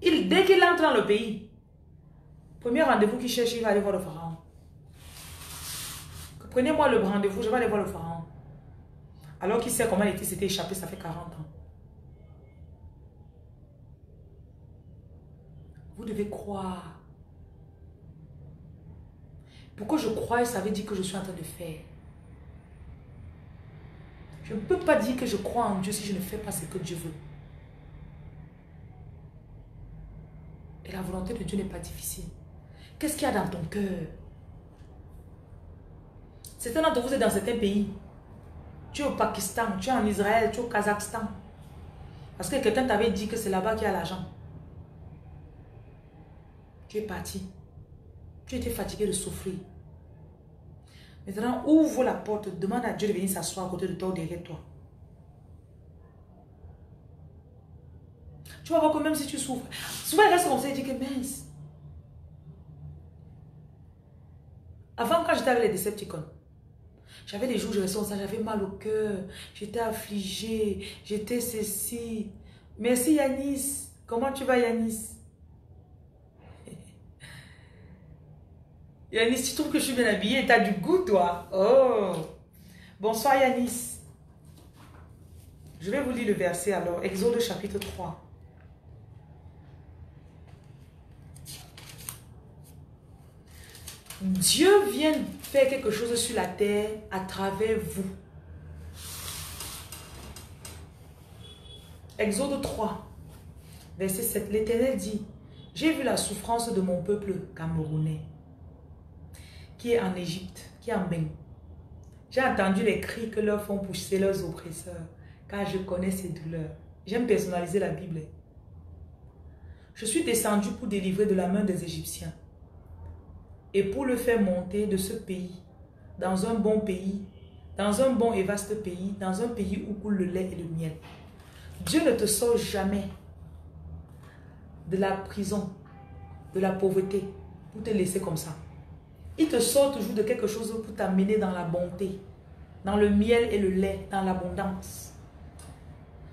Dès qu'il entre dans le pays, premier rendez-vous qu'il cherche, il va aller voir le Pharaon. Prenez-moi le rendez-vous, je vais aller voir le Pharaon. Alors qu'il sait comment il s'était échappé, ça fait 40 ans. Vous devez croire. Pourquoi je crois, ça veut dire que je suis en train de faire. Je ne peux pas dire que je crois en Dieu si je ne fais pas ce que Dieu veut. Et la volonté de Dieu n'est pas difficile. Qu'est-ce qu'il y a dans ton cœur? Certains d'entre vous êtes dans certains pays. Tu es au Pakistan, tu es en Israël, tu es au Kazakhstan. Parce que quelqu'un t'avait dit que c'est là-bas qu'il y a l'argent. Tu es parti. Tu étais fatigué de souffrir. Maintenant, ouvre la porte, demande à Dieu de venir s'asseoir à côté de toi ou derrière toi. Tu vas voir que même si tu souffres, souvent il reste comme ça et dit que mince. Avant, quand j'étais avec les Decepticons, j'avais des jours où je restais comme ça, j'avais mal au cœur, j'étais affligée, j'étais ceci. Merci Yanis. Comment tu vas Yanis? Yanis, tu trouves que je suis bien habillée? T'as du goût, toi? Oh! Bonsoir, Yanis. Je vais vous lire le verset, alors. Exode, chapitre 3. Dieu vient faire quelque chose sur la terre à travers vous. Exode 3, verset 7. L'Éternel dit, « J'ai vu la souffrance de mon peuple camerounais. » qui est en Égypte, qui est en Bénin. J'ai entendu les cris que leur font pousser leurs oppresseurs, car je connais ces douleurs. J'aime personnaliser la Bible. Je suis descendu pour délivrer de la main des Égyptiens et pour le faire monter de ce pays, dans un bon pays, dans un bon et vaste pays, dans un pays où coule le lait et le miel. Dieu ne te sort jamais de la prison, de la pauvreté, pour te laisser comme ça. Il te sort toujours de quelque chose pour t'amener dans la bonté, dans le miel et le lait, dans l'abondance.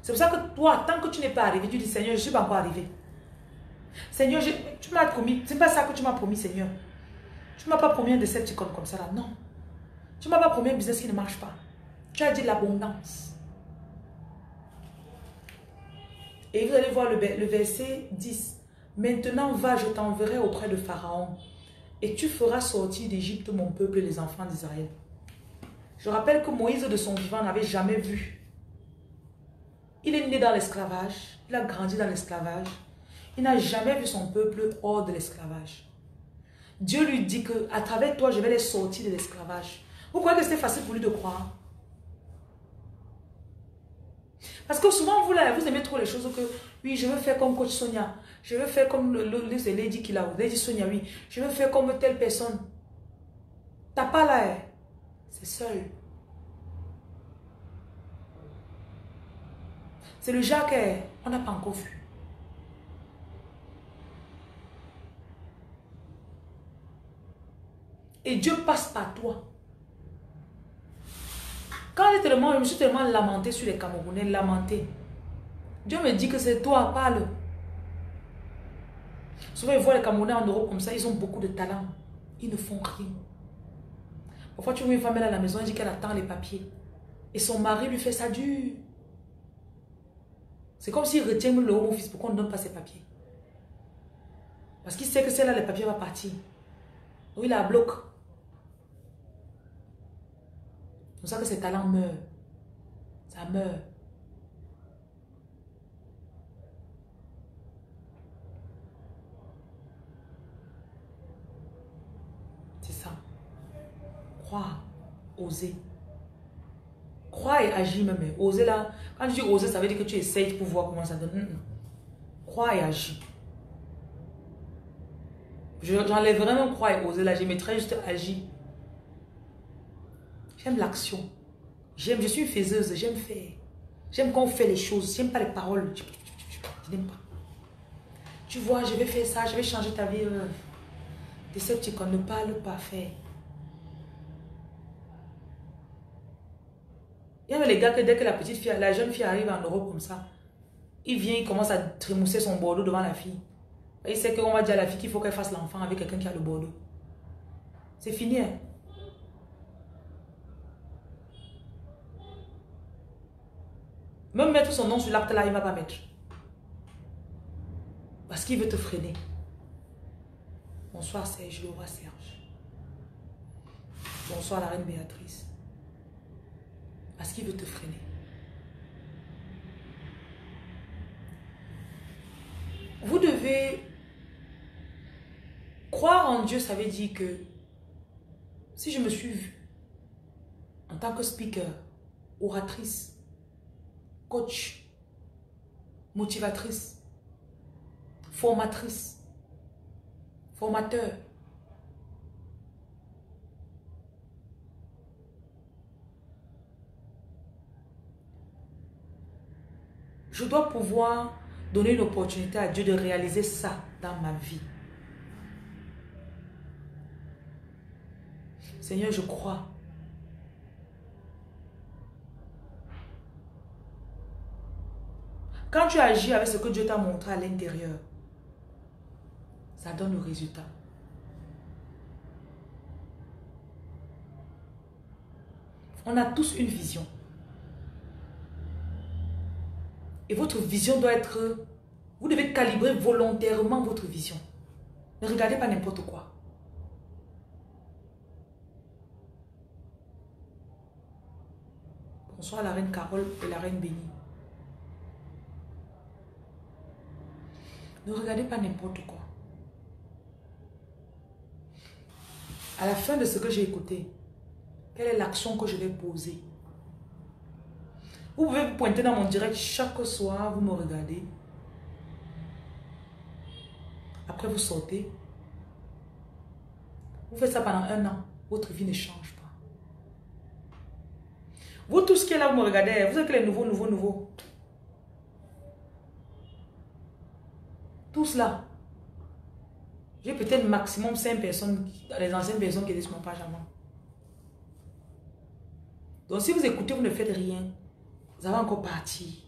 C'est pour ça que toi, tant que tu n'es pas arrivé, tu dis Seigneur, je ne suis pas encore arrivé. Seigneur, tu m'as promis, c'est pas ça que tu m'as promis, Seigneur. Tu ne m'as pas promis un Decepticon comme ça, là, non. Tu ne m'as pas promis un business qui ne marche pas. Tu as dit l'abondance. Et vous allez voir le verset 10. Maintenant, va, je t'enverrai auprès de Pharaon. Et tu feras sortir d'Égypte mon peuple et les enfants d'Israël. Je rappelle que Moïse de son vivant n'avait jamais vu. Il est né dans l'esclavage. Il a grandi dans l'esclavage. Il n'a jamais vu son peuple hors de l'esclavage. Dieu lui dit que à travers toi, je vais les sortir de l'esclavage. Vous croyez que c'est facile pour lui de croire? Parce que souvent, vous aimez trop les choses que... Oui, je veux faire comme Coach Sonia. Je veux faire comme Lady Kilao. Lady Sonia, oui. Je veux faire comme telle personne. T'as pas là. C'est seul. C'est le Jacques. On n'a pas encore vu. Et Dieu passe par toi. Quand je me suis tellement lamentée sur les Camerounais, lamentée. Dieu me dit que c'est toi, parle. Souvent, ils voient les Camerounais en Europe comme ça, ils ont beaucoup de talent. Ils ne font rien. Parfois, tu vois une femme à la maison, elle dit qu'elle attend les papiers. Et son mari lui fait ça dur. C'est comme s'il retient le home office. Pourquoi on ne donne pas ses papiers? Parce qu'il sait que celle-là, les papiers vont partir. Donc, il la bloque. C'est pour ça que ses talents meurent. Ça meurt. Croire, oser. Croire et agir même. Oser là, quand je dis oser, ça veut dire que tu essayes pour voir comment ça donne. Croire et agir. J'enlèverai même croire et oser là, je mettrai juste agir. J'aime l'action. J'aime, je suis faiseuse, j'aime faire. J'aime quand on fait les choses, j'aime pas les paroles. Je n'aime pas. Tu vois, je vais faire ça, je vais changer ta vie. Décepticon ne parle pas, faire. Il y a les gars que dès que la jeune fille arrive en Europe comme ça, il vient, il commence à trémousser son bordeaux devant la fille. Il sait qu'on va dire à la fille qu'il faut qu'elle fasse l'enfant avec quelqu'un qui a le bordeaux. C'est fini. Hein? Même mettre son nom sur l'acte là, il ne va pas mettre. Parce qu'il veut te freiner. Bonsoir Serge, le roi Serge. Bonsoir la reine Béatrice. Parce qu'il veut te freiner. Vous devez croire en Dieu, ça veut dire que si je me suis vue en tant que speaker, oratrice, coach, motivatrice, formatrice, formateur, je dois pouvoir donner une opportunité à Dieu de réaliser ça dans ma vie. Seigneur, je crois. Quand tu agis avec ce que Dieu t'a montré à l'intérieur, ça donne le résultat. On a tous une vision. Et votre vision doit être... Vous devez calibrer volontairement votre vision. Ne regardez pas n'importe quoi. Bonsoir la reine Carole et la reine Bénie. Ne regardez pas n'importe quoi. À la fin de ce que j'ai écouté, quelle est l'action que je vais poser? Vous pouvez vous pointer dans mon direct chaque soir, vous me regardez. Après vous sortez. Vous faites ça pendant un an, votre vie ne change pas. Vous tous ce qui est là, vous me regardez, vous êtes que les nouveaux. Tous là. J'ai peut-être maximum 5 personnes, les anciennes personnes qui étaient sur mon page avant. Donc si vous écoutez, vous ne faites rien. Vous avez encore parti.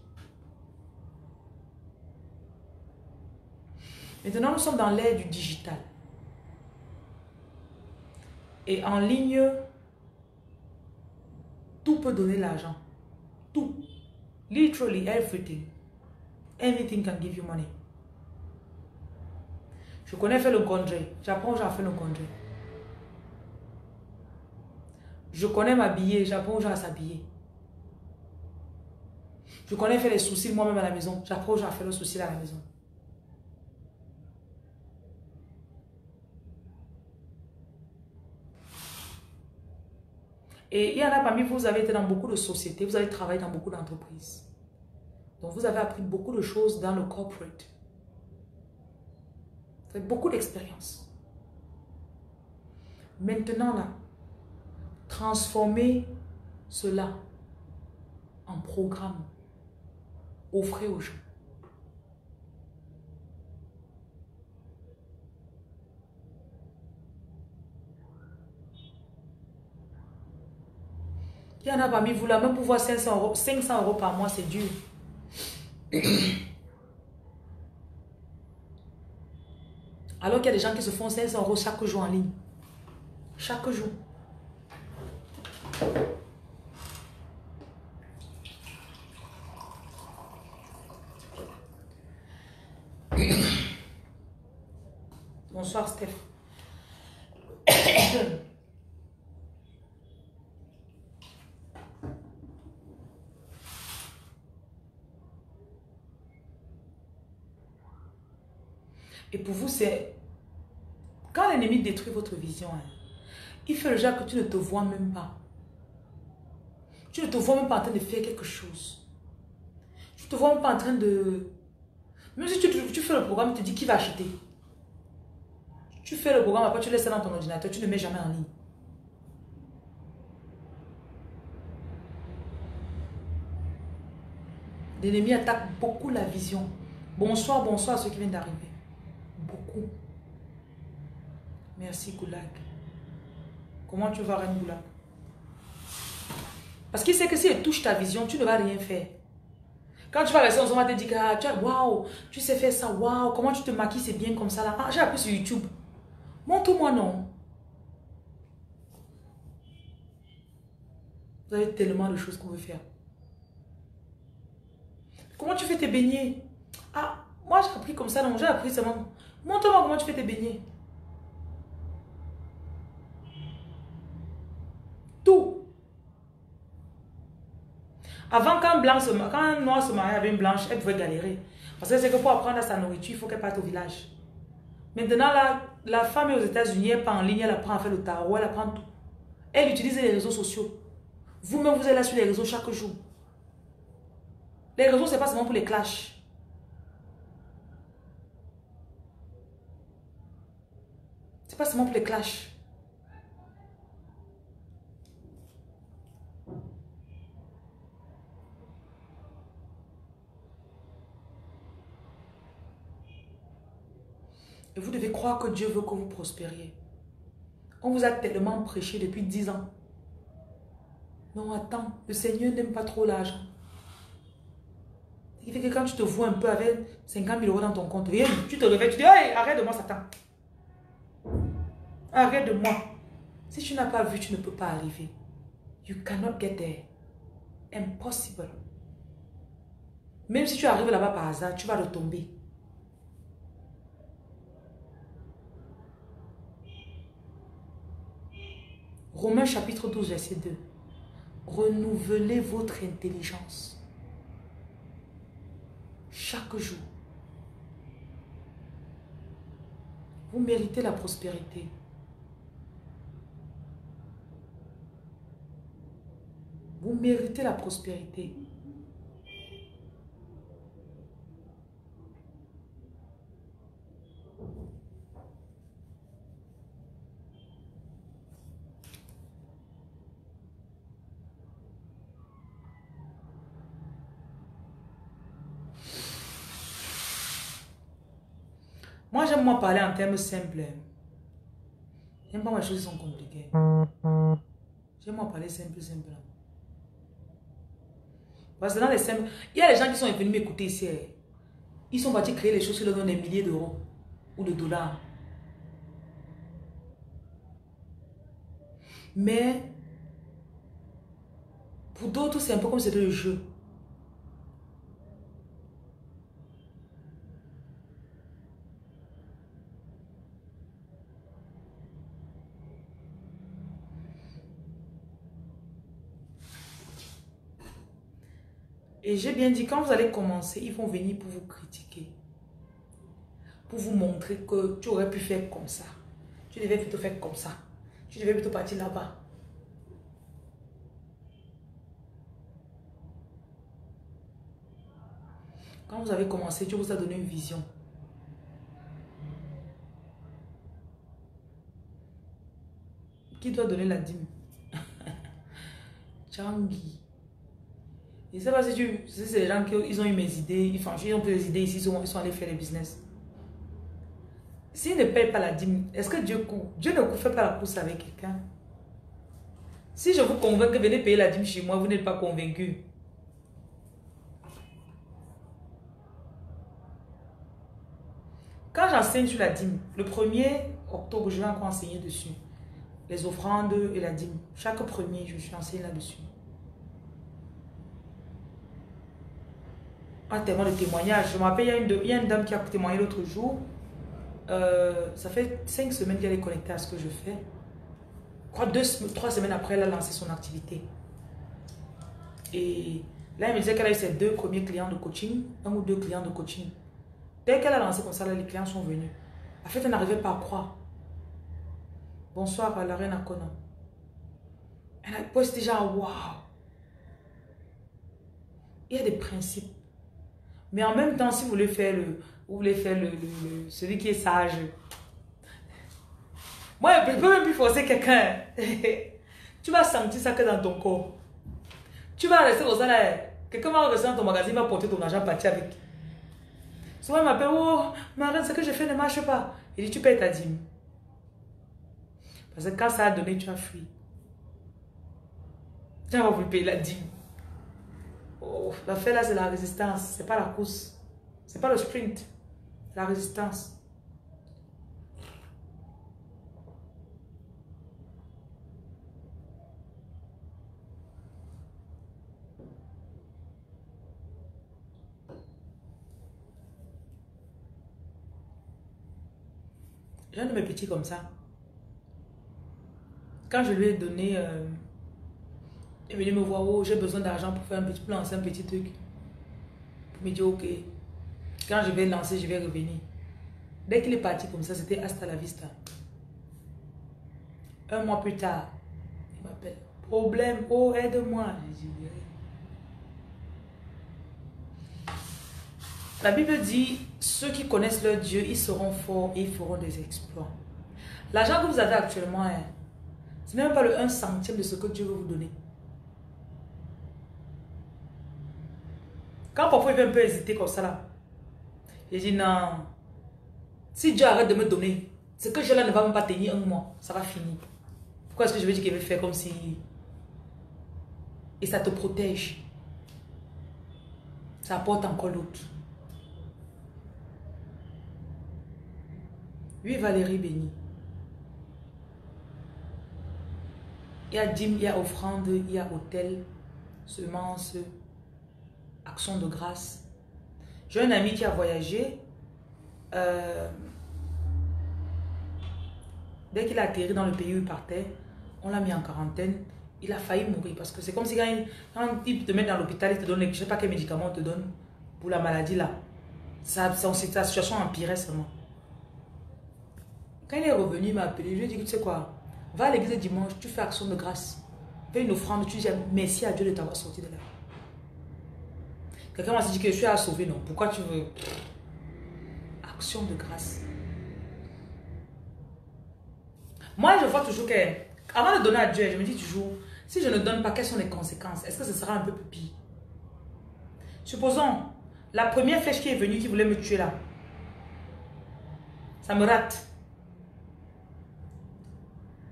Maintenant, nous sommes dans l'ère du digital. Et en ligne, tout peut donner l'argent. Tout. Literally everything. Everything can give you money. Je connais faire le congrès. J'apprends à faire le congrès. Je connais m'habiller. J'apprends à s'habiller. Je connais faire les sourcils moi-même à la maison. J'apprends à faire le sourcil à la maison. Et il y en a parmi vous, vous avez été dans beaucoup de sociétés, vous avez travaillé dans beaucoup d'entreprises. Donc vous avez appris beaucoup de choses dans le corporate. Vous avez beaucoup d'expérience. Maintenant là, transformez cela en programme. Offrez aux gens. Il y en a parmi vous là, même pour voir 500 euros par mois, c'est dur. Alors qu'il y a des gens qui se font 500 euros chaque jour en ligne. Chaque jour. Bonsoir Steph. Et pour vous, c'est... Quand l'ennemi détruit votre vision, hein, il fait le genre que tu ne te vois même pas. Tu ne te vois même pas en train de faire quelque chose. Tu ne te vois même pas en train de... Même si tu fais le programme, tu te dis qui va acheter. Tu fais le programme, après tu laisses ça dans ton ordinateur, tu ne mets jamais en ligne. L'ennemi attaque beaucoup la vision. Bonsoir, bonsoir à ceux qui viennent d'arriver. Beaucoup. Merci Goulag. Comment tu vas, Reine Goulag? Parce qu'il sait que si elle touche ta vision, tu ne vas rien faire. Quand tu vas rester, on va te dire, ah, waouh, tu sais faire ça, waouh, comment tu te maquilles, c'est bien comme ça là. Ah, j'ai appris sur YouTube. Montre-moi, non. Vous avez tellement de choses qu'on veut faire. Comment tu fais tes beignets? Ah, moi j'ai appris comme ça, non, j'ai appris seulement. Montre-moi comment tu fais tes beignets. Tout. Avant, quand un noir se mariait avec une blanche, elle pouvait galérer. Parce que c'est que pour apprendre à sa nourriture, il faut qu'elle parte au village. Maintenant, la femme est aux États-Unis, elle part en ligne, elle apprend à faire le tarot, elle apprend tout. Elle utilise les réseaux sociaux. Vous-même, vous êtes là sur les réseaux chaque jour. Les réseaux, ce n'est pas seulement pour les clashs. C'est pas seulement pour les clashs. Et vous devez croire que Dieu veut que vous prospériez. On vous a tellement prêché depuis 10 ans. Non, attends, le Seigneur n'aime pas trop l'argent. Il fait que quand tu te vois un peu avec 50 000 euros dans ton compte, et tu te réveilles, tu dis, hey, arrête de moi, Satan. Arrête de moi. Si tu n'as pas vu, tu ne peux pas arriver. You cannot get there. Impossible. Même si tu arrives là-bas par hasard, tu vas retomber. Romains chapitre 12, verset 2. Renouvelez votre intelligence. Chaque jour. Vous méritez la prospérité. Vous méritez la prospérité. Moi, j'aime moi parler en termes simples. J'aime pas les choses qui sont compliquées. J'aime moi parler simple, simple. Parce que dans les simples, il y a des gens qui sont venus m'écouter ici. Ils sont partis créer les choses qui leur donnent des milliers d'euros ou de dollars. Mais pour d'autres, c'est un peu comme si c'était le jeu. Et j'ai bien dit, quand vous allez commencer, ils vont venir pour vous critiquer. Pour vous montrer que tu aurais pu faire comme ça. Tu devais plutôt faire comme ça. Tu devais plutôt partir là-bas. Quand vous avez commencé, Dieu vous a donné une vision. Qui doit donner la dîme? Changi. Je ne sais pas si, si c'est les gens qui ils ont eu mes idées, ils ont pris les idées ici, ils sont allés faire les business. S'ils ne payent pas la dîme, est-ce que Dieu court? Dieu ne fait pas la course avec quelqu'un. Si je vous convainc que venez payer la dîme chez moi, vous n'êtes pas convaincu. Quand j'enseigne sur la dîme, le 1er octobre, je vais encore enseigner dessus. Les offrandes et la dîme. Chaque premier, je suis enseigné là-dessus. Un témoin de témoignage. Je me rappelle, il y a une dame qui a témoigné l'autre jour. Ça fait 5 semaines qu'elle est connectée à ce que je fais. Je crois 2, 3 semaines après, elle a lancé son activité. Et là, elle me disait qu'elle a eu ses 2 premiers clients de coaching, 1 ou 2 clients de coaching. Dès qu'elle a lancé comme ça, là, les clients sont venus. En fait, elle n'arrivait pas à croire. Bonsoir à la reine Akona. Elle a posté déjà, waouh. Il y a des principes. Mais en même temps, si vous voulez faire celui qui est sage. Moi, je ne peux même plus forcer quelqu'un. Tu vas sentir ça que dans ton corps. Tu vas rester au salaire. Quelqu'un va rester dans ton magasin, il va porter ton argent, partir avec. Souvent, il m'appelle, oh, ma reine, ce que je fais ne marche pas. Il dit, tu payes ta dîme. Parce que quand ça a donné, tu as fui. Tu as voulu payer la dîme. Oh, l'affaire là, c'est la résistance. Ce n'est pas la course. Ce n'est pas le sprint. La résistance. J'ai un de mes petits comme ça. Quand je lui ai donné, il est venu me voir, oh, j'ai besoin d'argent pour faire un petit plan, un petit truc. Il me dit, ok, quand je vais lancer, je vais revenir. Dès qu'il est parti comme ça, c'était hasta la vista. Un mois plus tard, il m'appelle, problème, oh, aide-moi. La Bible dit, ceux qui connaissent leur Dieu, ils seront forts et ils feront des exploits. L'argent que vous avez actuellement, hein, ce n'est même pas le 1 centième de ce que Dieu veut vous donner. Quand parfois il veut un peu hésiter comme ça, là, il dit non, si Dieu arrête de me donner, ce que j'ai là ne va même pas tenir 1 mois, ça va finir. Pourquoi est-ce que je veux dire qu'il veut faire comme si... Et ça te protège. Ça apporte encore l'autre. Oui, Valérie bénit. Il y a dîme, il y a offrande, il y a autel, semences, action de grâce. J'ai un ami qui a voyagé. Dès qu'il a atterri dans le pays où il partait, on l'a mis en quarantaine. Il a failli mourir parce que c'est comme si quand un type te met dans l'hôpital, il te donne, je ne sais pas quel médicament on te donne pour la maladie là. Sa situation empirait seulement. Quand il est revenu, il m'a appelé, je lui ai dit, tu sais quoi, va à l'église dimanche, tu fais action de grâce, fais une offrande, tu dis merci à Dieu de t'avoir sorti de là. Quelqu'un m'a dit que je suis à sauver, non, pourquoi tu veux? Action de grâce. Moi, je vois toujours que, avant de donner à Dieu, je me dis toujours, si je ne donne pas, quelles sont les conséquences? Est-ce que ce sera un peu plus pire? Supposons, la première flèche qui est venue, qui voulait me tuer là, ça me rate.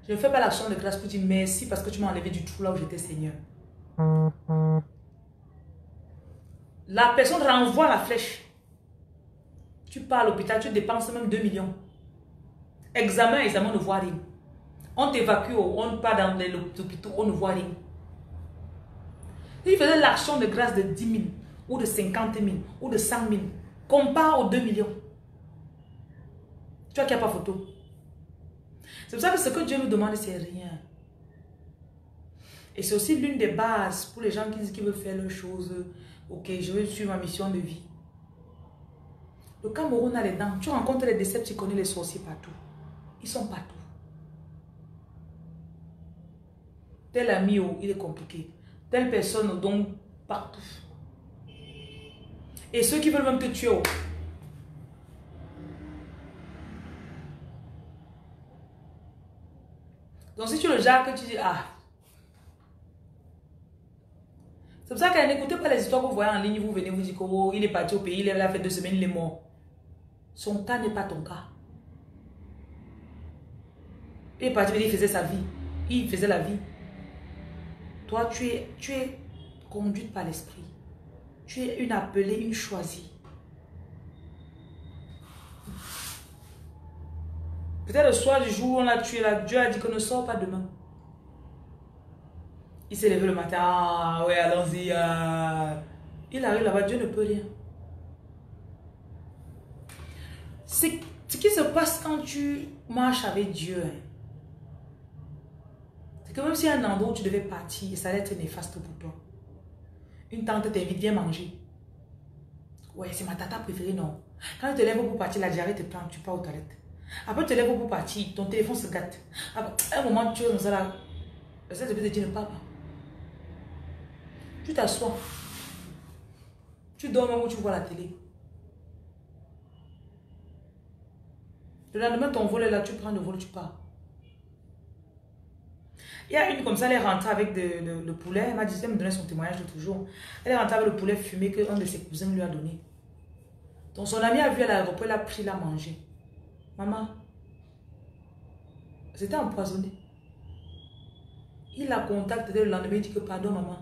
Je ne fais pas l'action de grâce pour dire merci parce que tu m'as enlevé du trou là où j'étais, Seigneur. La personne renvoie la flèche. Tu pars à l'hôpital, tu dépenses même 2 millions. Examen, on ne voit rien. On t'évacue, on part dans les hôpitaux, on ne voit rien. Il faisait l'action de grâce de 10 000 ou de 50 000 ou de 100 000. Compare aux 2 millions. Tu vois qu'il n'y a pas photo. C'est pour ça que ce que Dieu nous demande, c'est rien. Et c'est aussi l'une des bases pour les gens qui veulent faire leurs choses. Ok, je veux suivre ma mission de vie. Le Cameroun a les dents. Tu rencontres les décepticons, les sorciers partout. Ils sont partout. Tel ami, il est compliqué. Telle personne, donc, partout. Et ceux qui veulent même te tuer, donc si tu le genre que tu dis, ah. C'est pour ça qu'elle n'écoutez pas les histoires que vous voyez en ligne, vous venez vous dire qu'il oh, est parti au pays, il a fait 2 semaines, il est mort. Son cas n'est pas ton cas. Il est parti, il faisait sa vie. Il faisait la vie. Toi, tu es conduite par l'esprit. Tu es une appelée, une choisie. Peut-être le soir du jour où on l'a tué, là, Dieu a dit qu'on ne sort pas demain. Il s'est levé le matin, ah ouais, allons-y. Il arrive là-bas, Dieu ne peut rien. C'est ce qui se passe quand tu marches avec Dieu. Hein. C'est que même s'il y a un endroit où tu devais partir, ça allait être néfaste pour toi. Une tante t'invite, viens manger. Ouais, c'est ma tata préférée, non. Quand tu te lèves pour partir, la diarrhée te prend, tu pars aux toilettes. Après, tu te lèves pour partir, ton téléphone se gâte. À un moment, tu es dans ça là. Le Seigneur te dit ne pars pas. Tu t'assois. Tu dors même où tu vois la télé. Le lendemain, ton vol est là, tu prends le vol, tu pars. Il y a une comme ça, elle est rentrée avec le poulet. Elle m'a dit, elle me donnait son témoignage de toujours. Elle est rentrée avec le poulet fumé qu'un de ses cousins lui a donné. Donc son ami a vu à l'aéroport, elle a pris, l'a mangé. Maman, c'était empoisonné. Il la contacte dès le lendemain, il dit que pardon maman,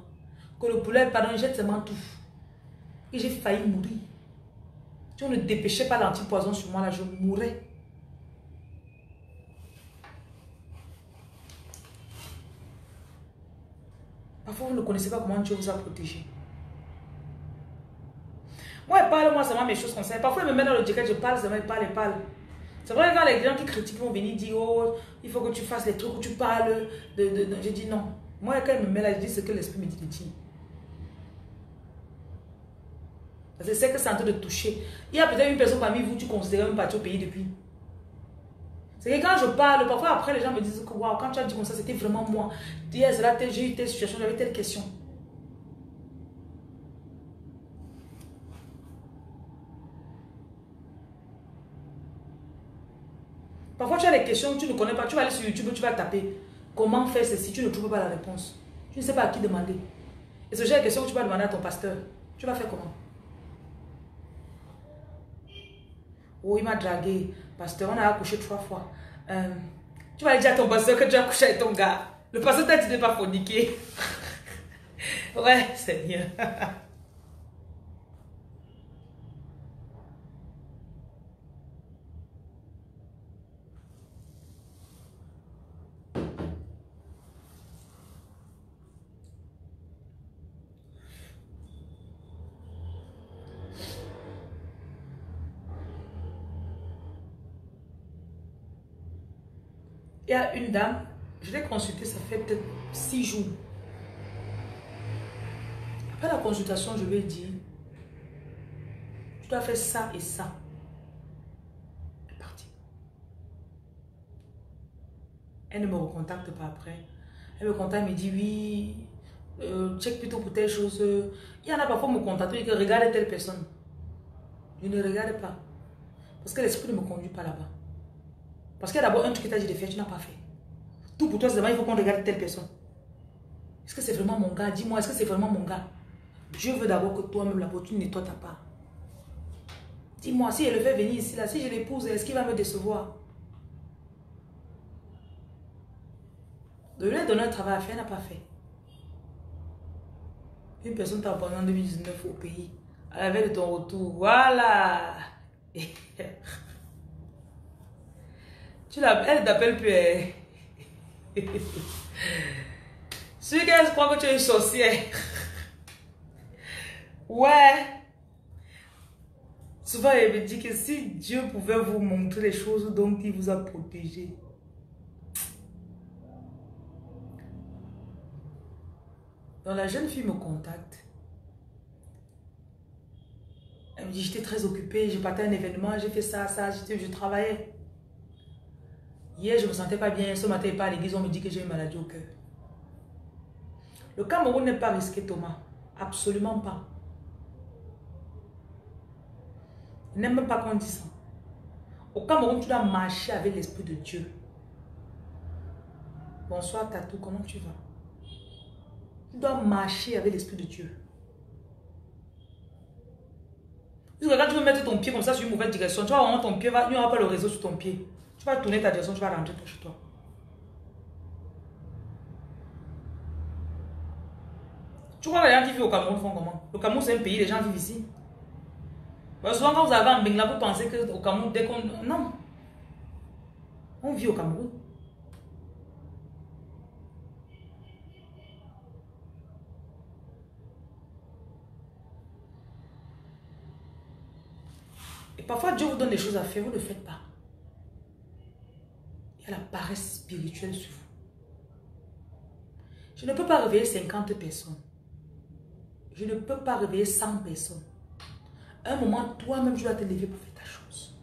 que le poulet, pardon, jette ses mantoufles. Et j'ai failli mourir. Si on ne dépêchait pas l'antipoison sur moi, là, je mourrais. Parfois, vous ne connaissez pas comment Dieu vous a protégé. Moi, il parle, moi, seulement mes choses comme ça. Parfois, il me met dans le ticket, je parle, seulement, il parle. C'est vrai que quand les gens qui critiquent vont venir dire, oh, il faut que tu fasses les trucs où tu parles. Je dis non. Moi, quand il me met là, je dis ce que l'esprit me dit de dire. Parce que c'est que c'est en train de toucher. Il y a peut-être une personne parmi vous, tu considères même partie au pays depuis. C'est que quand je parle, parfois après les gens me disent que waouh, quand tu as dit comme ça, c'était vraiment moi. Hier, j'ai eu telle situation, j'avais telle question. Parfois tu as des questions, tu ne connais pas, tu vas aller sur YouTube, tu vas taper. Comment faire ceci, tu ne trouves pas la réponse. Tu ne sais pas à qui demander. Et ce genre de question que tu vas demander à ton pasteur, tu vas faire comment? Oh, il m'a dragué. Pasteur, on a accouché 3 fois. Tu vas dire à ton pasteur que tu as accouché avec ton gars. Le pasteur t'a dit de ne pas forniquer. Ouais, Seigneur. Il y a une dame, je l'ai consultée, ça fait peut-être 6 jours. Après la consultation, je lui ai dit, tu dois faire ça et ça. Elle est partie. Elle ne me recontacte pas après. Elle me contacte, elle me dit, oui, check plutôt pour telle chose. Il y en a parfois qui me contactent et que regarde telle personne. Je ne regarde pas. Parce que l'esprit ne me conduit pas là-bas. Parce qu'il y a d'abord un truc que tu as dit de faire, tu n'as pas fait. Tout pour toi, c'est il faut qu'on regarde telle personne. Est-ce que c'est vraiment mon gars? Dis-moi, est-ce que c'est vraiment mon gars? Dieu veut d'abord que toi-même, la tu nettoies ta part. Dis-moi, si je le fais venir ici, là, si je l'épouse, est-ce qu'il va me décevoir? De lui donner un travail à faire, n'a pas fait. Une personne t'a abandonné en 2019 au pays, à la veille de ton retour. Voilà. Elle t'appelle plus. Celui qu'elle croit que tu es une sorcière. Ouais. Souvent, elle me dit que si Dieu pouvait vous montrer les choses dont il vous a protégé. Donc la jeune fille me contacte. Elle me dit, j'étais très occupée, j'ai parti à un événement, j'ai fait ça, ça, je travaillais. Hier, je ne me sentais pas bien. Ce matin, pas à l'église, on me dit que j'ai une maladie au cœur. Le Cameroun n'est pas risqué, Thomas. Absolument pas. Il n'aime même pas qu'on dise ça. Au Cameroun, tu dois marcher avec l'Esprit de Dieu. Bonsoir, Tatou, comment tu vas? Tu dois marcher avec l'Esprit de Dieu. Parce que quand tu veux mettre ton pied comme ça sur une mauvaise direction, tu vas vraiment ton pied, il n'y aura pas le réseau sur ton pied. Tu vas tourner ta direction, tu vas rentrer chez toi. Tu vois les gens qui vivent au Cameroun font comment? Le Cameroun c'est un pays, les gens vivent ici. Parce que souvent quand vous avez un Bengla, vous pensez qu'au Cameroun, dès qu'on... Non. On vit au Cameroun. Et parfois Dieu vous donne des choses à faire, vous ne le faites pas. La paresse spirituelle sur vous. Je ne peux pas réveiller 50 personnes. Je ne peux pas réveiller 100 personnes. À un moment, toi-même, tu dois te lever pour faire ta chose.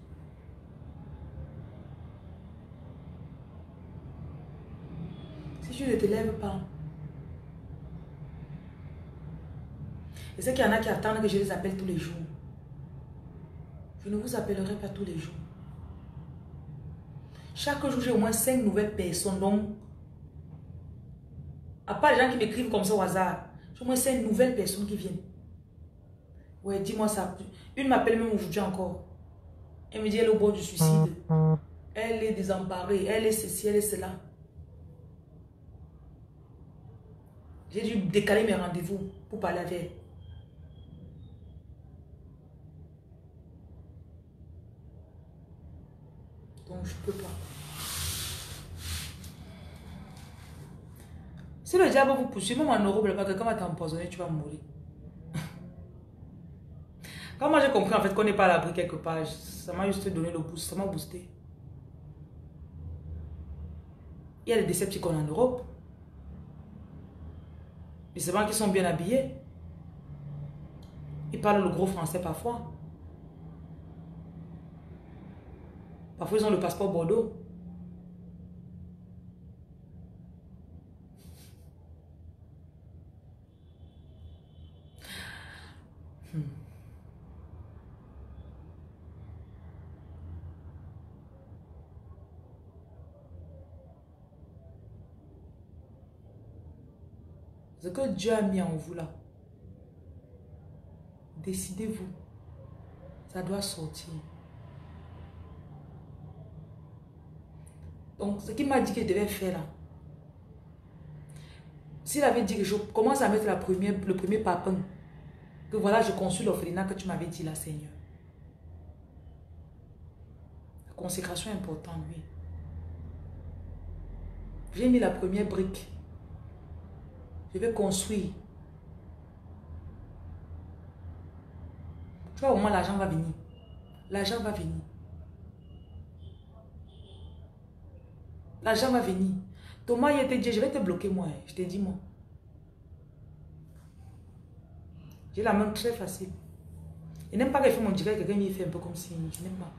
Si tu ne te lèves pas, et c'est qu'il y en a qui attendent que je les appelle tous les jours. Je ne vous appellerai pas tous les jours. Chaque jour, j'ai au moins 5 nouvelles personnes, donc À part les gens qui m'écrivent comme ça au hasard, au moins c'est une nouvelle personne qui vient. Ouais, dis-moi ça. Une m'appelle même aujourd'hui encore. Elle me dit, elle est au bord du suicide. Elle est désemparée. Elle est ceci, elle est cela. J'ai dû décaler mes rendez-vous pour parler avec elle. Donc, je peux pas. Si le diable vous poursuit, même en Europe, parce que quand on va t'empoisonner, tu vas mourir. Quand moi j'ai compris en fait qu'on n'est pas à l'abri quelque part, ça m'a juste donné le boost, ça m'a boosté. Il y a des décepticons en Europe. Mais c'est vrai qu'ils sont bien habillés. Ils parlent le gros français parfois. Parfois ils ont le passeport Bordeaux. Ce que Dieu a mis en vous là, décidez-vous, ça doit sortir. Donc ce qu'il m'a dit que je devais faire là, s'il avait dit que je commence à mettre le premier papin, que voilà je conçus l'orphelinat que tu m'avais dit là Seigneur. La consécration est importante oui. J'ai mis la première brique. Je vais construire. Tu vois, au moins, l'argent va venir. L'argent va venir. L'argent va venir. Thomas, il était dit, je vais te bloquer, moi. Je t'ai dit, moi. J'ai la main très facile. Il n'aime pas qu'il fasse mon direct, quelqu'un il fait un peu comme si. Je n'aime pas.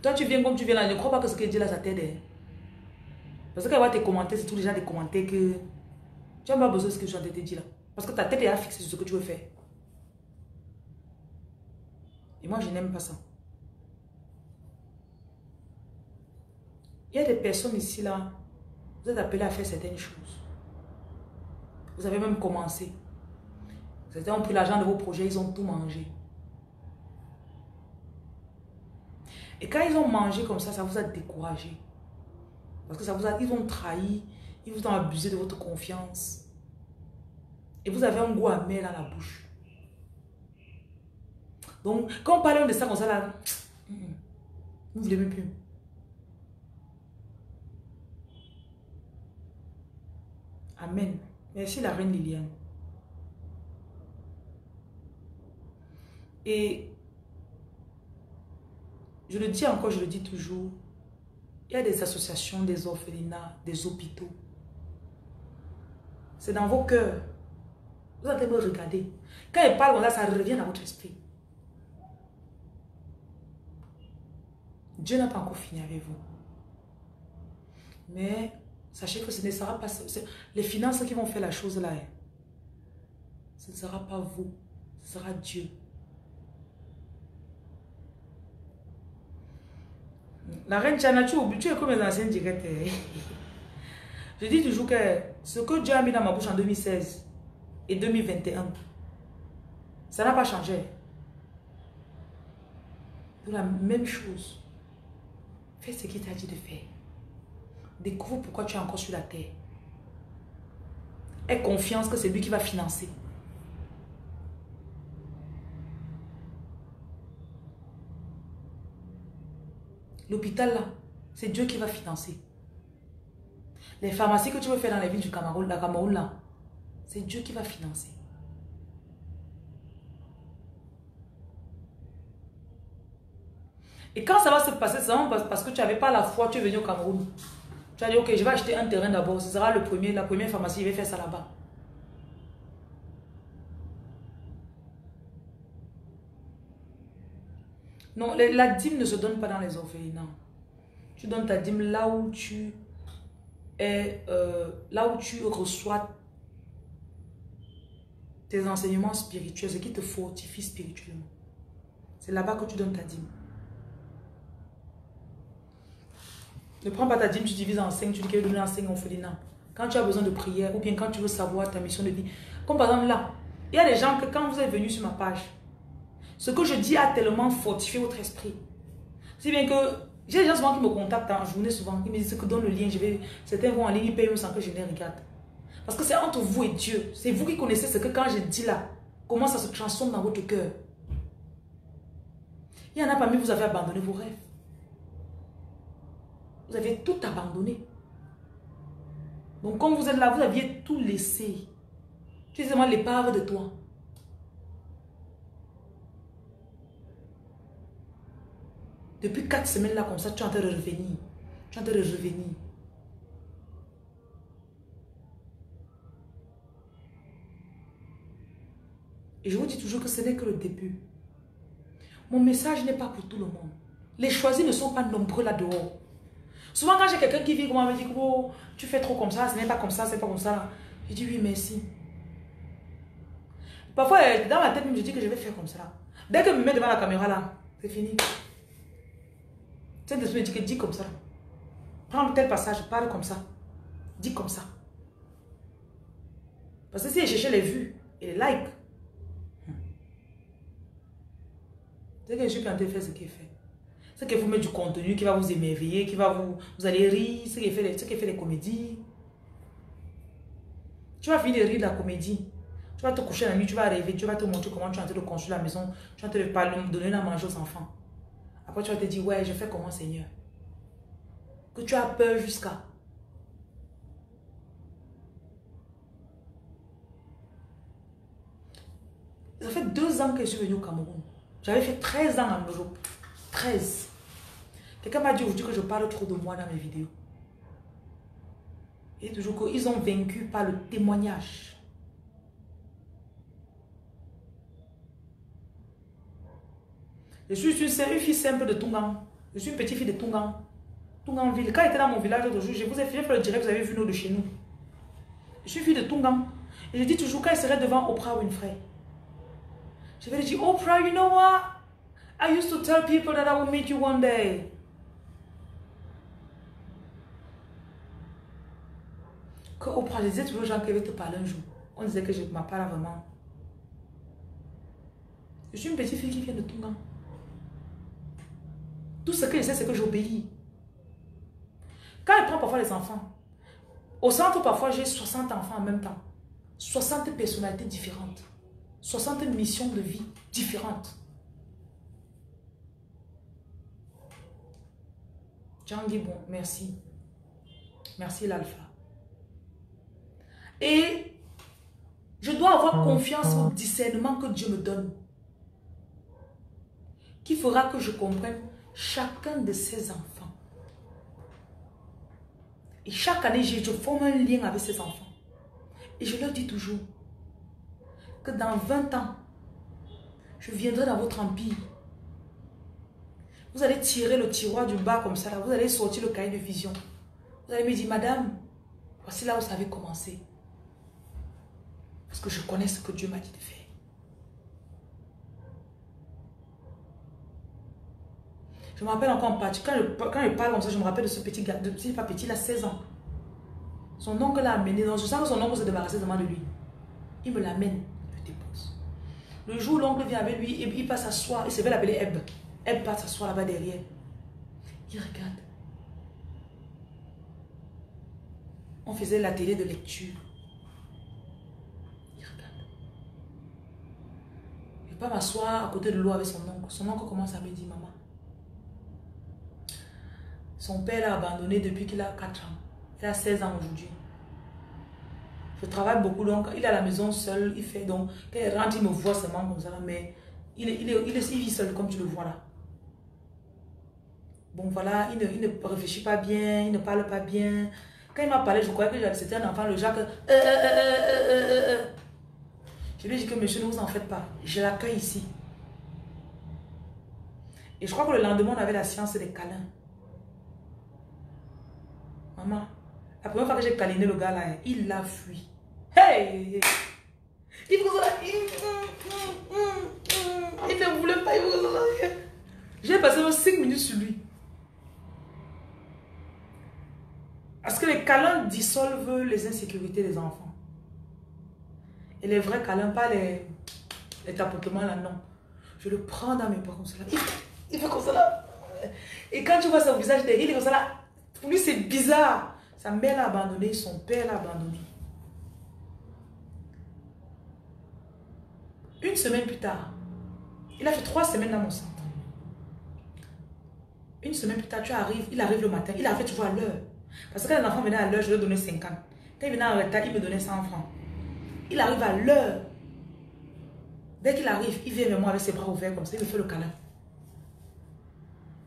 Toi, tu viens comme tu viens là. Je ne crois pas que ce qu'il dit là, ça t'aide. Parce qu'elle va te commenter, c'est tous les gens qui commentaient que tu n'as pas besoin de ce que je t'ai dit là. Parce que ta tête est fixée sur ce que tu veux faire. Et moi, je n'aime pas ça. Il y a des personnes ici là, vous êtes appelés à faire certaines choses. Vous avez même commencé. Certains ont pris l'argent de vos projets, ils ont tout mangé. Et quand ils ont mangé comme ça, ça vous a découragé. Parce que ça vous a, ils ont trahi, ils vous ont abusé de votre confiance. Et vous avez un goût amer dans la bouche. Donc, quand on parle de ça comme ça, là, vous ne voulez même plus. Amen. Merci la reine Liliane. Et je le dis encore, je le dis toujours. Il y a des associations, des orphelinats, des hôpitaux. C'est dans vos cœurs. Vous allez me regarder. Quand ils parlent, là, ça revient dans votre esprit. Dieu n'a pas encore fini avec vous. Mais sachez que ce ne sera pas... Les finances qui vont faire la chose là, ce ne sera pas vous, ce sera Dieu. La reine Tchana, tu es comme les anciennes directes. Je dis toujours que ce que Dieu a mis dans ma bouche en 2016 et 2021, ça n'a pas changé. C'est la même chose. Fais ce qu'il t'a dit de faire. Découvre pourquoi tu es encore sur la terre. Aie confiance que c'est lui qui va financer. L'hôpital là, c'est Dieu qui va financer. Les pharmacies que tu veux faire dans les villes du Cameroun, la Cameroun là, c'est Dieu qui va financer. Et quand ça va se passer, c'est vraiment parce que tu n'avais pas la foi, tu es venu au Cameroun. Tu as dit, ok, je vais acheter un terrain d'abord, ce sera la première pharmacie, je vais faire ça là-bas. Non, la dîme ne se donne pas dans les orphelinats. Tu donnes ta dîme là où tu es, là où tu reçois tes enseignements spirituels, ce qui te fortifie spirituellement. C'est là-bas que tu donnes ta dîme. Ne prends pas ta dîme, tu divises en 5, tu dis qu'elle donne en 5 orphelinats. Quand tu as besoin de prière ou bien quand tu veux savoir ta mission de vie. Comme par exemple là, il y a des gens que quand vous êtes venus sur ma page, ce que je dis a tellement fortifié votre esprit. Si bien que j'ai des gens souvent qui me contactent en journée, souvent, ils me disent que donne le lien, je vais. Certains vont en ligne, ils payent même sans que je les regarde. Parce que c'est entre vous et Dieu. C'est vous qui connaissez ce que quand je dis là, comment ça se transforme dans votre cœur. Il y en a parmi vous, vous avez abandonné vos rêves. Vous avez tout abandonné. Donc, quand vous êtes là, vous aviez tout laissé. Tu es seulement l'épave de toi. Depuis 4 semaines là, comme ça, tu es en train de revenir. Tu es en train de revenir. Et je vous dis toujours que ce n'est que le début. Mon message n'est pas pour tout le monde. Les choisis ne sont pas nombreux là-dehors. Souvent, quand j'ai quelqu'un qui vit, comment me dit, oh, tu fais trop comme ça, ce n'est pas comme ça, c'est pas comme ça. Je dis oui, merci. Parfois, dans ma tête, je dis que je vais faire comme ça. Dès que je me mets devant la caméra, là, c'est fini. C'est de se dire que dis comme ça. Prends tel passage, parle comme ça. Dis comme ça. Parce que si je cherchais les vues et les likes, c'est que je suis planté de faire ce qu'il fait. C'est qu'il faut mettre du contenu qui va vous émerveiller, qui va vous... Vous allez rire, c'est qu'il fait des comédies. Tu vas finir de rire de la comédie. Tu vas te coucher la nuit, tu vas rêver, tu vas te montrer comment tu es en train de construire la maison, tu es en train de parler, donner à manger aux enfants. Après tu vas te dire, ouais, je fais comment, Seigneur? Que tu as peur jusqu'à... Ça fait 2 ans que je suis venue au Cameroun. J'avais fait 13 ans en Europe. 13. Quelqu'un m'a dit aujourd'hui que je parle trop de moi dans mes vidéos. Et toujours qu'ils ont vaincu par le témoignage. Je suis une fille simple de Tungan. Je suis une petite fille de Tungan. Tunganville. Quand j'étais dans mon village l'autre jour, je vous ai fait le direct, vous avez vu l'eau de chez nous. Je suis fille de Tungan. Et je dis toujours qu'elle serait devant Oprah Winfrey. Je vais lui dire, Oprah, you know what? I used to tell people that I will meet you one day. Que Oprah, je disais toujours aux gens qui veulent te parler un jour. On disait que je ne parle vraiment. Je suis une petite fille qui vient de Tonga. Tout ce que je sais, c'est que j'obéis. Quand elle prend parfois les enfants, au centre, parfois, j'ai 60 enfants en même temps. 60 personnalités différentes. 60 missions de vie différentes. Django, bon, merci. Merci l'alpha. Et je dois avoir confiance au discernement que Dieu me donne. Qui fera que je comprenne chacun de ses enfants. Et chaque année, je forme un lien avec ses enfants. Et je leur dis toujours que dans 20 ans, je viendrai dans votre empire. Vous allez tirer le tiroir du bas comme ça, là. Vous allez sortir le cahier de vision. Vous allez me dire, madame, voici là où ça avait commencé. Parce que je connais ce que Dieu m'a dit de faire. Je me rappelle encore en particulier, quand je parle comme ça, je me rappelle de ce petit gars, de petit, pas petit, il a 16 ans. Son oncle l'a amené, donc je sens que son oncle s'est débarrassé de lui. Il me l'amène, il me dépose. Le jour où l'oncle vient avec lui, il passe s'asseoir, il se fait l'appeler Eb. Eb passe s'asseoir là-bas derrière. Il regarde. On faisait l'atelier de lecture. Il regarde. Je ne vais pas m'asseoir à côté de l'eau avec son oncle. Son oncle commence à me dire, maman, son père l'a abandonné depuis qu'il a 4 ans. Il a 16 ans aujourd'hui. Je travaille beaucoup, donc il est à la maison seul. Il fait donc, quand il rentre, il me voit seulement comme ça, mais il vit seul comme tu le vois là. Bon voilà, il ne réfléchit pas bien, il ne parle pas bien. Quand il m'a parlé, je croyais que c'était un enfant, le Jacques. Je lui ai dit que monsieur, ne vous en faites pas, je l'accueille ici. Et je crois que le lendemain, on avait la séance des câlins. Maman, la première fois que j'ai câliné le gars là, il l'a fui. Hey! Il vous a... Il ne voulait pas, il vous a... J'ai passé 5 minutes sur lui. Parce que les câlins dissolvent les insécurités des enfants. Et les vrais câlins, pas les tapotements là, non. Je le prends dans mes bras comme ça. Il fait comme ça là. Et quand tu vois son visage derrière, il est comme ça là. Pour lui, c'est bizarre. Sa mère l'a abandonné, son père l'a abandonné. Une semaine plus tard, il a fait 3 semaines dans mon centre. Une semaine plus tard, tu arrives, il arrive le matin, il arrive, tu vois, à l'heure. Parce que quand l'enfant venait à l'heure, je lui donnais 50. Quand il venait en retard, il me donnait 100 francs. Il arrive à l'heure. Dès qu'il arrive, il vient vers moi avec ses bras ouverts comme ça, il me fait le câlin.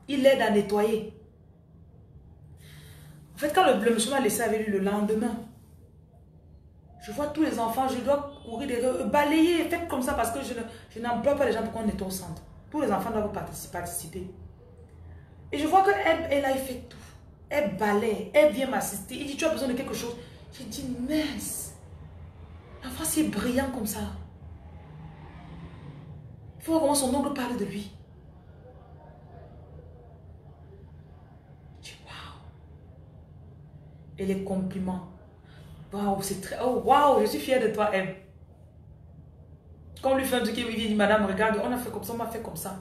Il l'aide à nettoyer. En fait, quand le monsieur m'a laissé avec lui le lendemain, je vois tous les enfants, je dois courir derrière eux, balayer, faites comme ça parce que je n'emploie pas les gens pour qu'on est au centre. Tous les enfants doivent participer. Et je vois qu'elle a fait tout. Elle balaye, elle vient m'assister. Il dit, tu as besoin de quelque chose. J'ai dit, mince, l'enfant c'est brillant comme ça. Il faut voir comment son oncle parle de lui. Je dis, waouh. Et les compliments. Waouh, c'est très... Oh, waouh, je suis fière de toi, M. Quand on lui fait un truc, il dit, madame, regarde, on a fait comme ça, on m'a fait comme ça.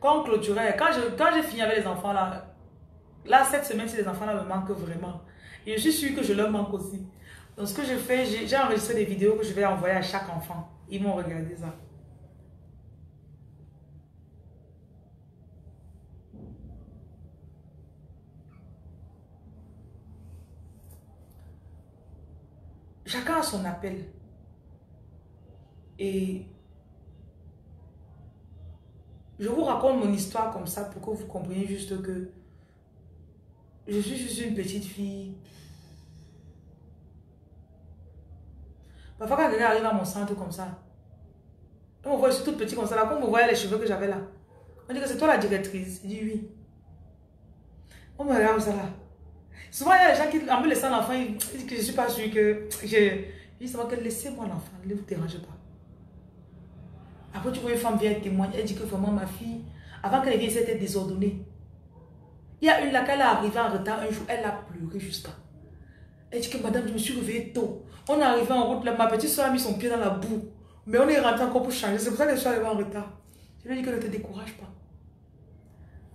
Quand on clôturait, quand j'ai fini avec les enfants, là, cette semaine, si les enfants, là, me manquent vraiment. Et je suis sûre que je leur manque aussi. Donc, ce que je fais, j'ai enregistré des vidéos que je vais envoyer à chaque enfant. Ils m'ont regardé ça. Chacun a son appel. Et... je vous raconte mon histoire comme ça pour que vous compreniez juste que je suis juste une petite fille. Parfois quand quelqu'un arrive à mon centre comme ça, on me voit, je suis toute petite comme ça, là, quand on me voyait les cheveux que j'avais là, on dit que c'est toi la directrice. Il dit oui. On me regarde ça là. Souvent il y a des gens qui, en me laissant l'enfant, ils disent que je ne suis pas sûre que je... Ils disent que laissez-moi l'enfant, ne vous dérangez pas. Après, tu vois une femme vient témoigner, elle dit que vraiment ma fille, avant qu'elle vienne, c'était désordonnée. Il y a une là, qu'elle est arrivée en retard un jour, elle a pleuré jusqu'à. Elle dit que madame, je me suis réveillée tôt. On est arrivé en route, là, ma petite soeur a mis son pied dans la boue. Mais on est rentré encore pour changer, c'est pour ça que je suis arrivée en retard. Je lui ai dit que ne te décourage pas.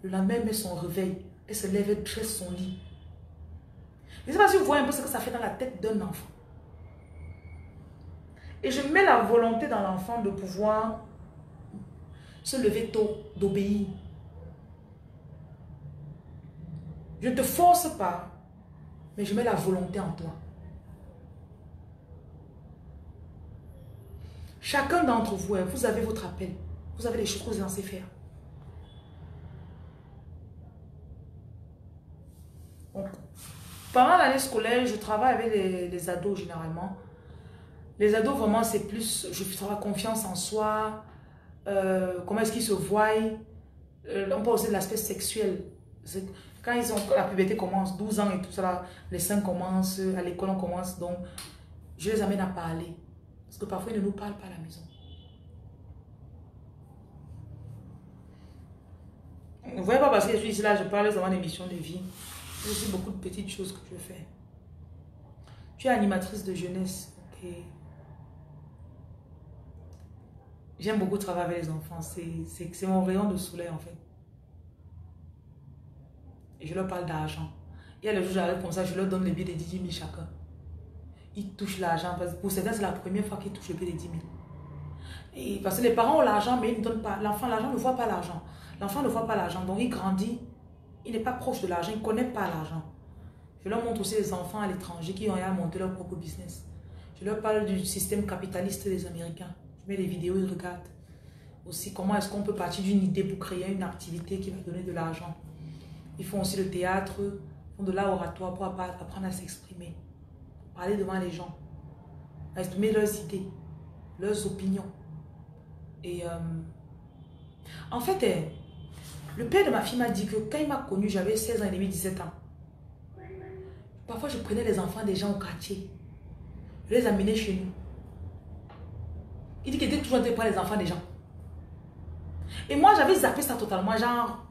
Le lendemain, elle met son réveil, elle se lève, elle dresse son lit. Je ne sais pas si vous voyez un peu ce que ça fait dans la tête d'un enfant. Et je mets la volonté dans l'enfant de pouvoir se lever tôt, d'obéir. Je ne te force pas, mais je mets la volonté en toi. Chacun d'entre vous, vous avez votre appel. Vous avez les choses que vous censez faire. Donc, pendant l'année scolaire, je travaille avec les ados généralement. Les ados, vraiment, c'est plus, je travaille confiance en soi, comment est-ce qu'ils se voient. On parle aussi de l'aspect sexuel. Quand ils ont, la puberté commence, 12 ans et tout ça, les seins commencent, à l'école on commence, donc je les amène à parler. Parce que parfois, ils ne nous parlent pas à la maison. Vous ne voyez pas parce que je suis ici, là, je parle avant des missions de vie. Je suis beaucoup de petites choses que je fais. Tu es animatrice de jeunesse et... j'aime beaucoup travailler avec les enfants, c'est mon rayon de soleil en fait. Et je leur parle d'argent. Il y a le jour où j'arrive comme ça, je leur donne les billets de 10 000 chacun. Ils touchent l'argent, parce que pour certains c'est la première fois qu'ils touchent le billet de 10 000. Et parce que les parents ont l'argent mais ils ne donnent pas, l'enfant ne voit pas l'argent. L'enfant ne voit pas l'argent, donc il grandit, il n'est pas proche de l'argent, il ne connaît pas l'argent. Je leur montre aussi les enfants à l'étranger qui ont à monter leur propre business. Je leur parle du système capitaliste des Américains. Mais les vidéos, ils regardent aussi comment est-ce qu'on peut partir d'une idée pour créer une activité qui va donner de l'argent. Ils font aussi le théâtre, font de l'oratoire pour apprendre à s'exprimer, parler devant les gens, à exprimer leurs idées, leurs opinions. Et en fait, le père de ma fille m'a dit que quand il m'a connue, j'avais 16 ans et demi, 17 ans. Parfois, je prenais les enfants des gens au quartier, je les amenais chez nous. Il dit qu'il était toujours en train de prendre les enfants des gens. Et moi, j'avais zappé ça totalement. Genre,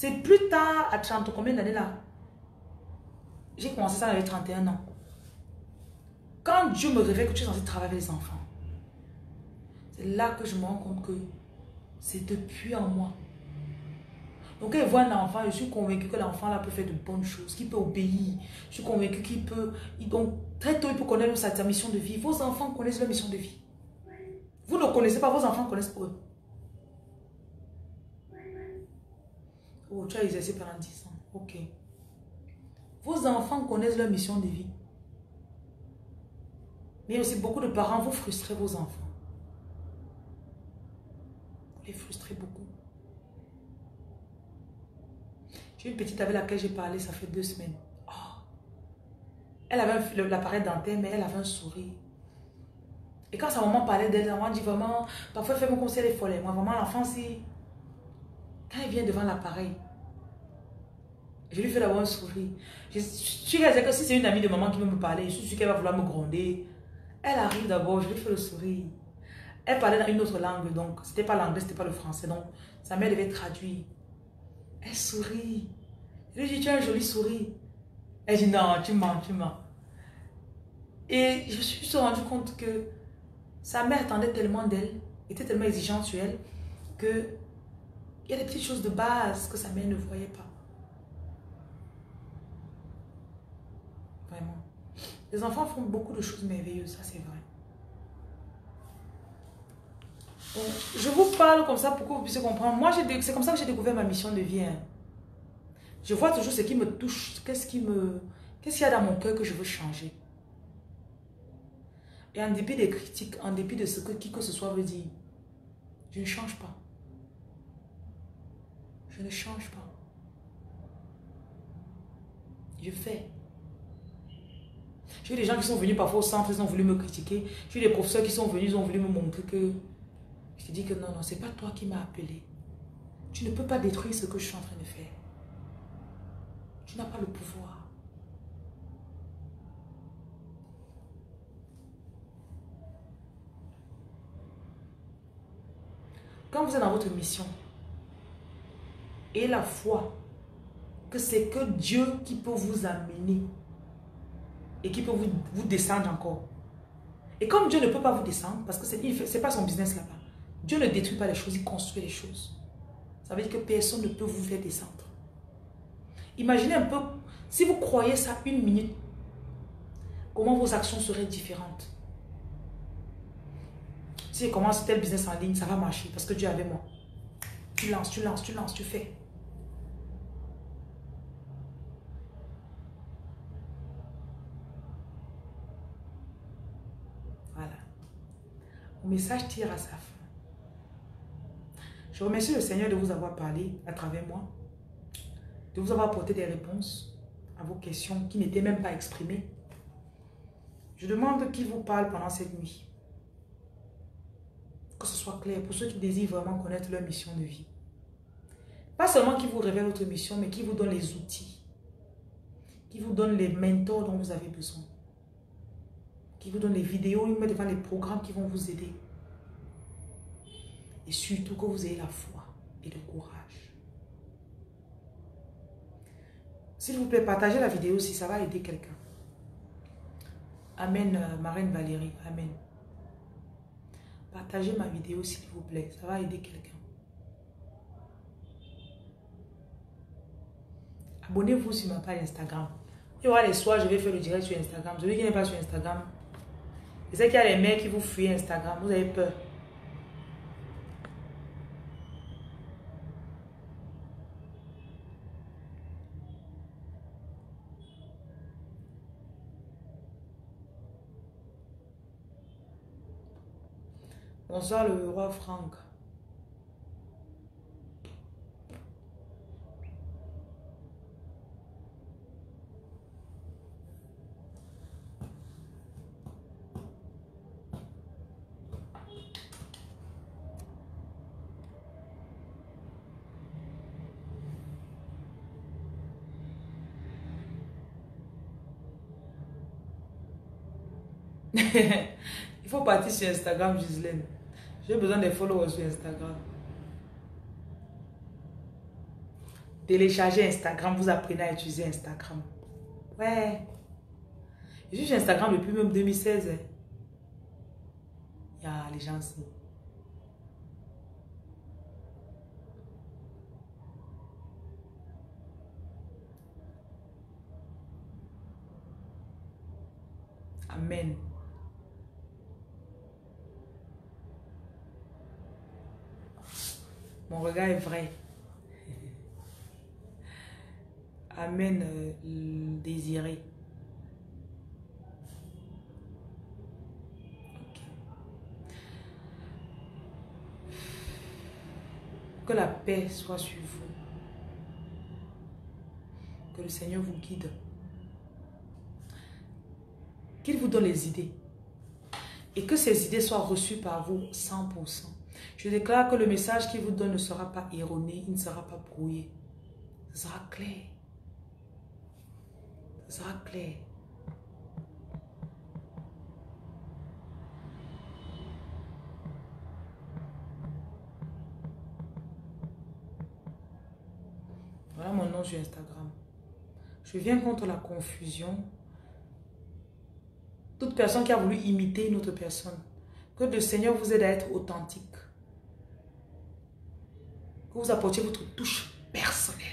C'est plus tard, à 30, combien d'années là? J'ai commencé ça avec 31 ans. Quand Dieu me révèle que tu es censé travailler avec les enfants, c'est là que je me rends compte que c'est depuis en moi. Donc quand je vois un enfant, je suis convaincue que l'enfant là peut faire de bonnes choses, qu'il peut obéir. Je suis convaincue qu'il peut... Donc très tôt, il peut connaître sa mission de vie. Vos enfants connaissent leur mission de vie. Vous ne connaissez pas, vos enfants connaissent eux. Oh, tu as exercé pendant 10 ans. Ok. Vos enfants connaissent leur mission de vie. Mais aussi beaucoup de parents, vous frustrez vos enfants. Vous les frustrez beaucoup. J'ai une petite avec laquelle j'ai parlé, ça fait 2 semaines. Oh. Elle avait l'appareil dentaire, mais elle avait un sourire. Et quand sa maman parlait d'elle, maman dit vraiment, parfois elle fait mon conseil, elle est folle. Moi, vraiment, l'enfant, c'est... Quand elle vient devant l'appareil, je lui fais d'abord un sourire. Je suis sûre que si c'est une amie de maman qui veut me parler, je suis sûre qu'elle va vouloir me gronder. Elle arrive d'abord, je lui fais le sourire. Elle parlait dans une autre langue, donc c'était pas l'anglais, c'était pas le français, donc sa mère devait traduire. Elle sourit. Je lui dis, tu as un joli sourire. Elle dit, non, tu mens, tu mens. Et je me suis rendu compte que sa mère attendait tellement d'elle, était tellement exigeante sur elle, que il y a des petites choses de base que sa mère ne voyait pas. Vraiment. Les enfants font beaucoup de choses merveilleuses, ça c'est vrai. Donc, je vous parle comme ça pour que vous puissiez comprendre. Moi, c'est comme ça que j'ai découvert ma mission de vie. Je vois toujours ce qui me touche, qu'est-ce qu'il y a dans mon cœur que je veux changer. Et en dépit des critiques, en dépit de ce que qui que ce soit veut dire, je ne change pas. Je ne change pas. Je fais. J'ai eu des gens qui sont venus parfois au centre, ils ont voulu me critiquer. J'ai eu des professeurs qui sont venus, ils ont voulu me montrer que... Je te dis que non, non, c'est pas toi qui m'as appelé. Tu ne peux pas détruire ce que je suis en train de faire. Tu n'as pas le pouvoir. Quand vous êtes dans votre mission... Et la foi que c'est que Dieu qui peut vous amener et qui peut vous descendre encore. Et comme Dieu ne peut pas vous descendre, parce que ce n'est pas son business là-bas, Dieu ne détruit pas les choses, il construit les choses. Ça veut dire que personne ne peut vous faire descendre. Imaginez un peu, si vous croyez ça une minute, comment vos actions seraient différentes. Si je commence tel business en ligne, ça va marcher parce que Dieu est avec moi. Tu lances, tu lances, tu lances, tu fais. Voilà. Mon message tire à sa fin. Je remercie le Seigneur de vous avoir parlé à travers moi, de vous avoir apporté des réponses à vos questions qui n'étaient même pas exprimées. Je demande qui vous parle pendant cette nuit. Que ce soit clair pour ceux qui désirent vraiment connaître leur mission de vie. Pas seulement qui vous révèle votre mission, mais qui vous donne les outils, qui vous donne les mentors dont vous avez besoin, qui vous donne les vidéos, qui vous met devant les programmes qui vont vous aider. Et surtout que vous ayez la foi et le courage. S'il vous plaît, partagez la vidéo si ça va aider quelqu'un. Amen, ma reine Valérie. Amen. Partagez ma vidéo s'il vous plaît, ça va aider quelqu'un. Abonnez-vous sur ma page Instagram. Il y aura les soirs, je vais faire le direct sur Instagram. Celui qui n'est pas sur Instagram, je sais qu'il y a les mères qui vous fuient Instagram, vous avez peur. Bonsoir le roi Franck. Il faut partir sur Instagram, Ghislaine. J'ai besoin des followers sur Instagram. Téléchargez Instagram, vous apprenez à utiliser Instagram. Ouais. J'ai Instagram depuis même 2016. Il y a les gens ici. Amen. Mon regard est vrai. Amen, désiré. Okay. Que la paix soit sur vous. Que le Seigneur vous guide. Qu'il vous donne les idées. Et que ces idées soient reçues par vous 100%. Je déclare que le message qu'il vous donne ne sera pas erroné, il ne sera pas brouillé. Ce sera clair. Ce sera clair. Voilà mon nom sur Instagram. Je viens contre la confusion. Toute personne qui a voulu imiter une autre personne. Que le Seigneur vous aide à être authentique. Que vous apportiez votre touche personnelle.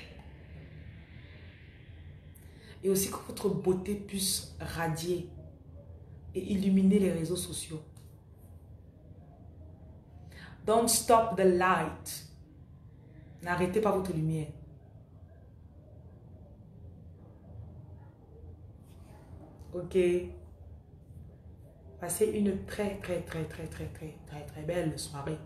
Et aussi que votre beauté puisse radier et illuminer les réseaux sociaux. Don't stop the light. N'arrêtez pas votre lumière. Ok. Passez une très, très, très, très, très, très, très, très belle soirée.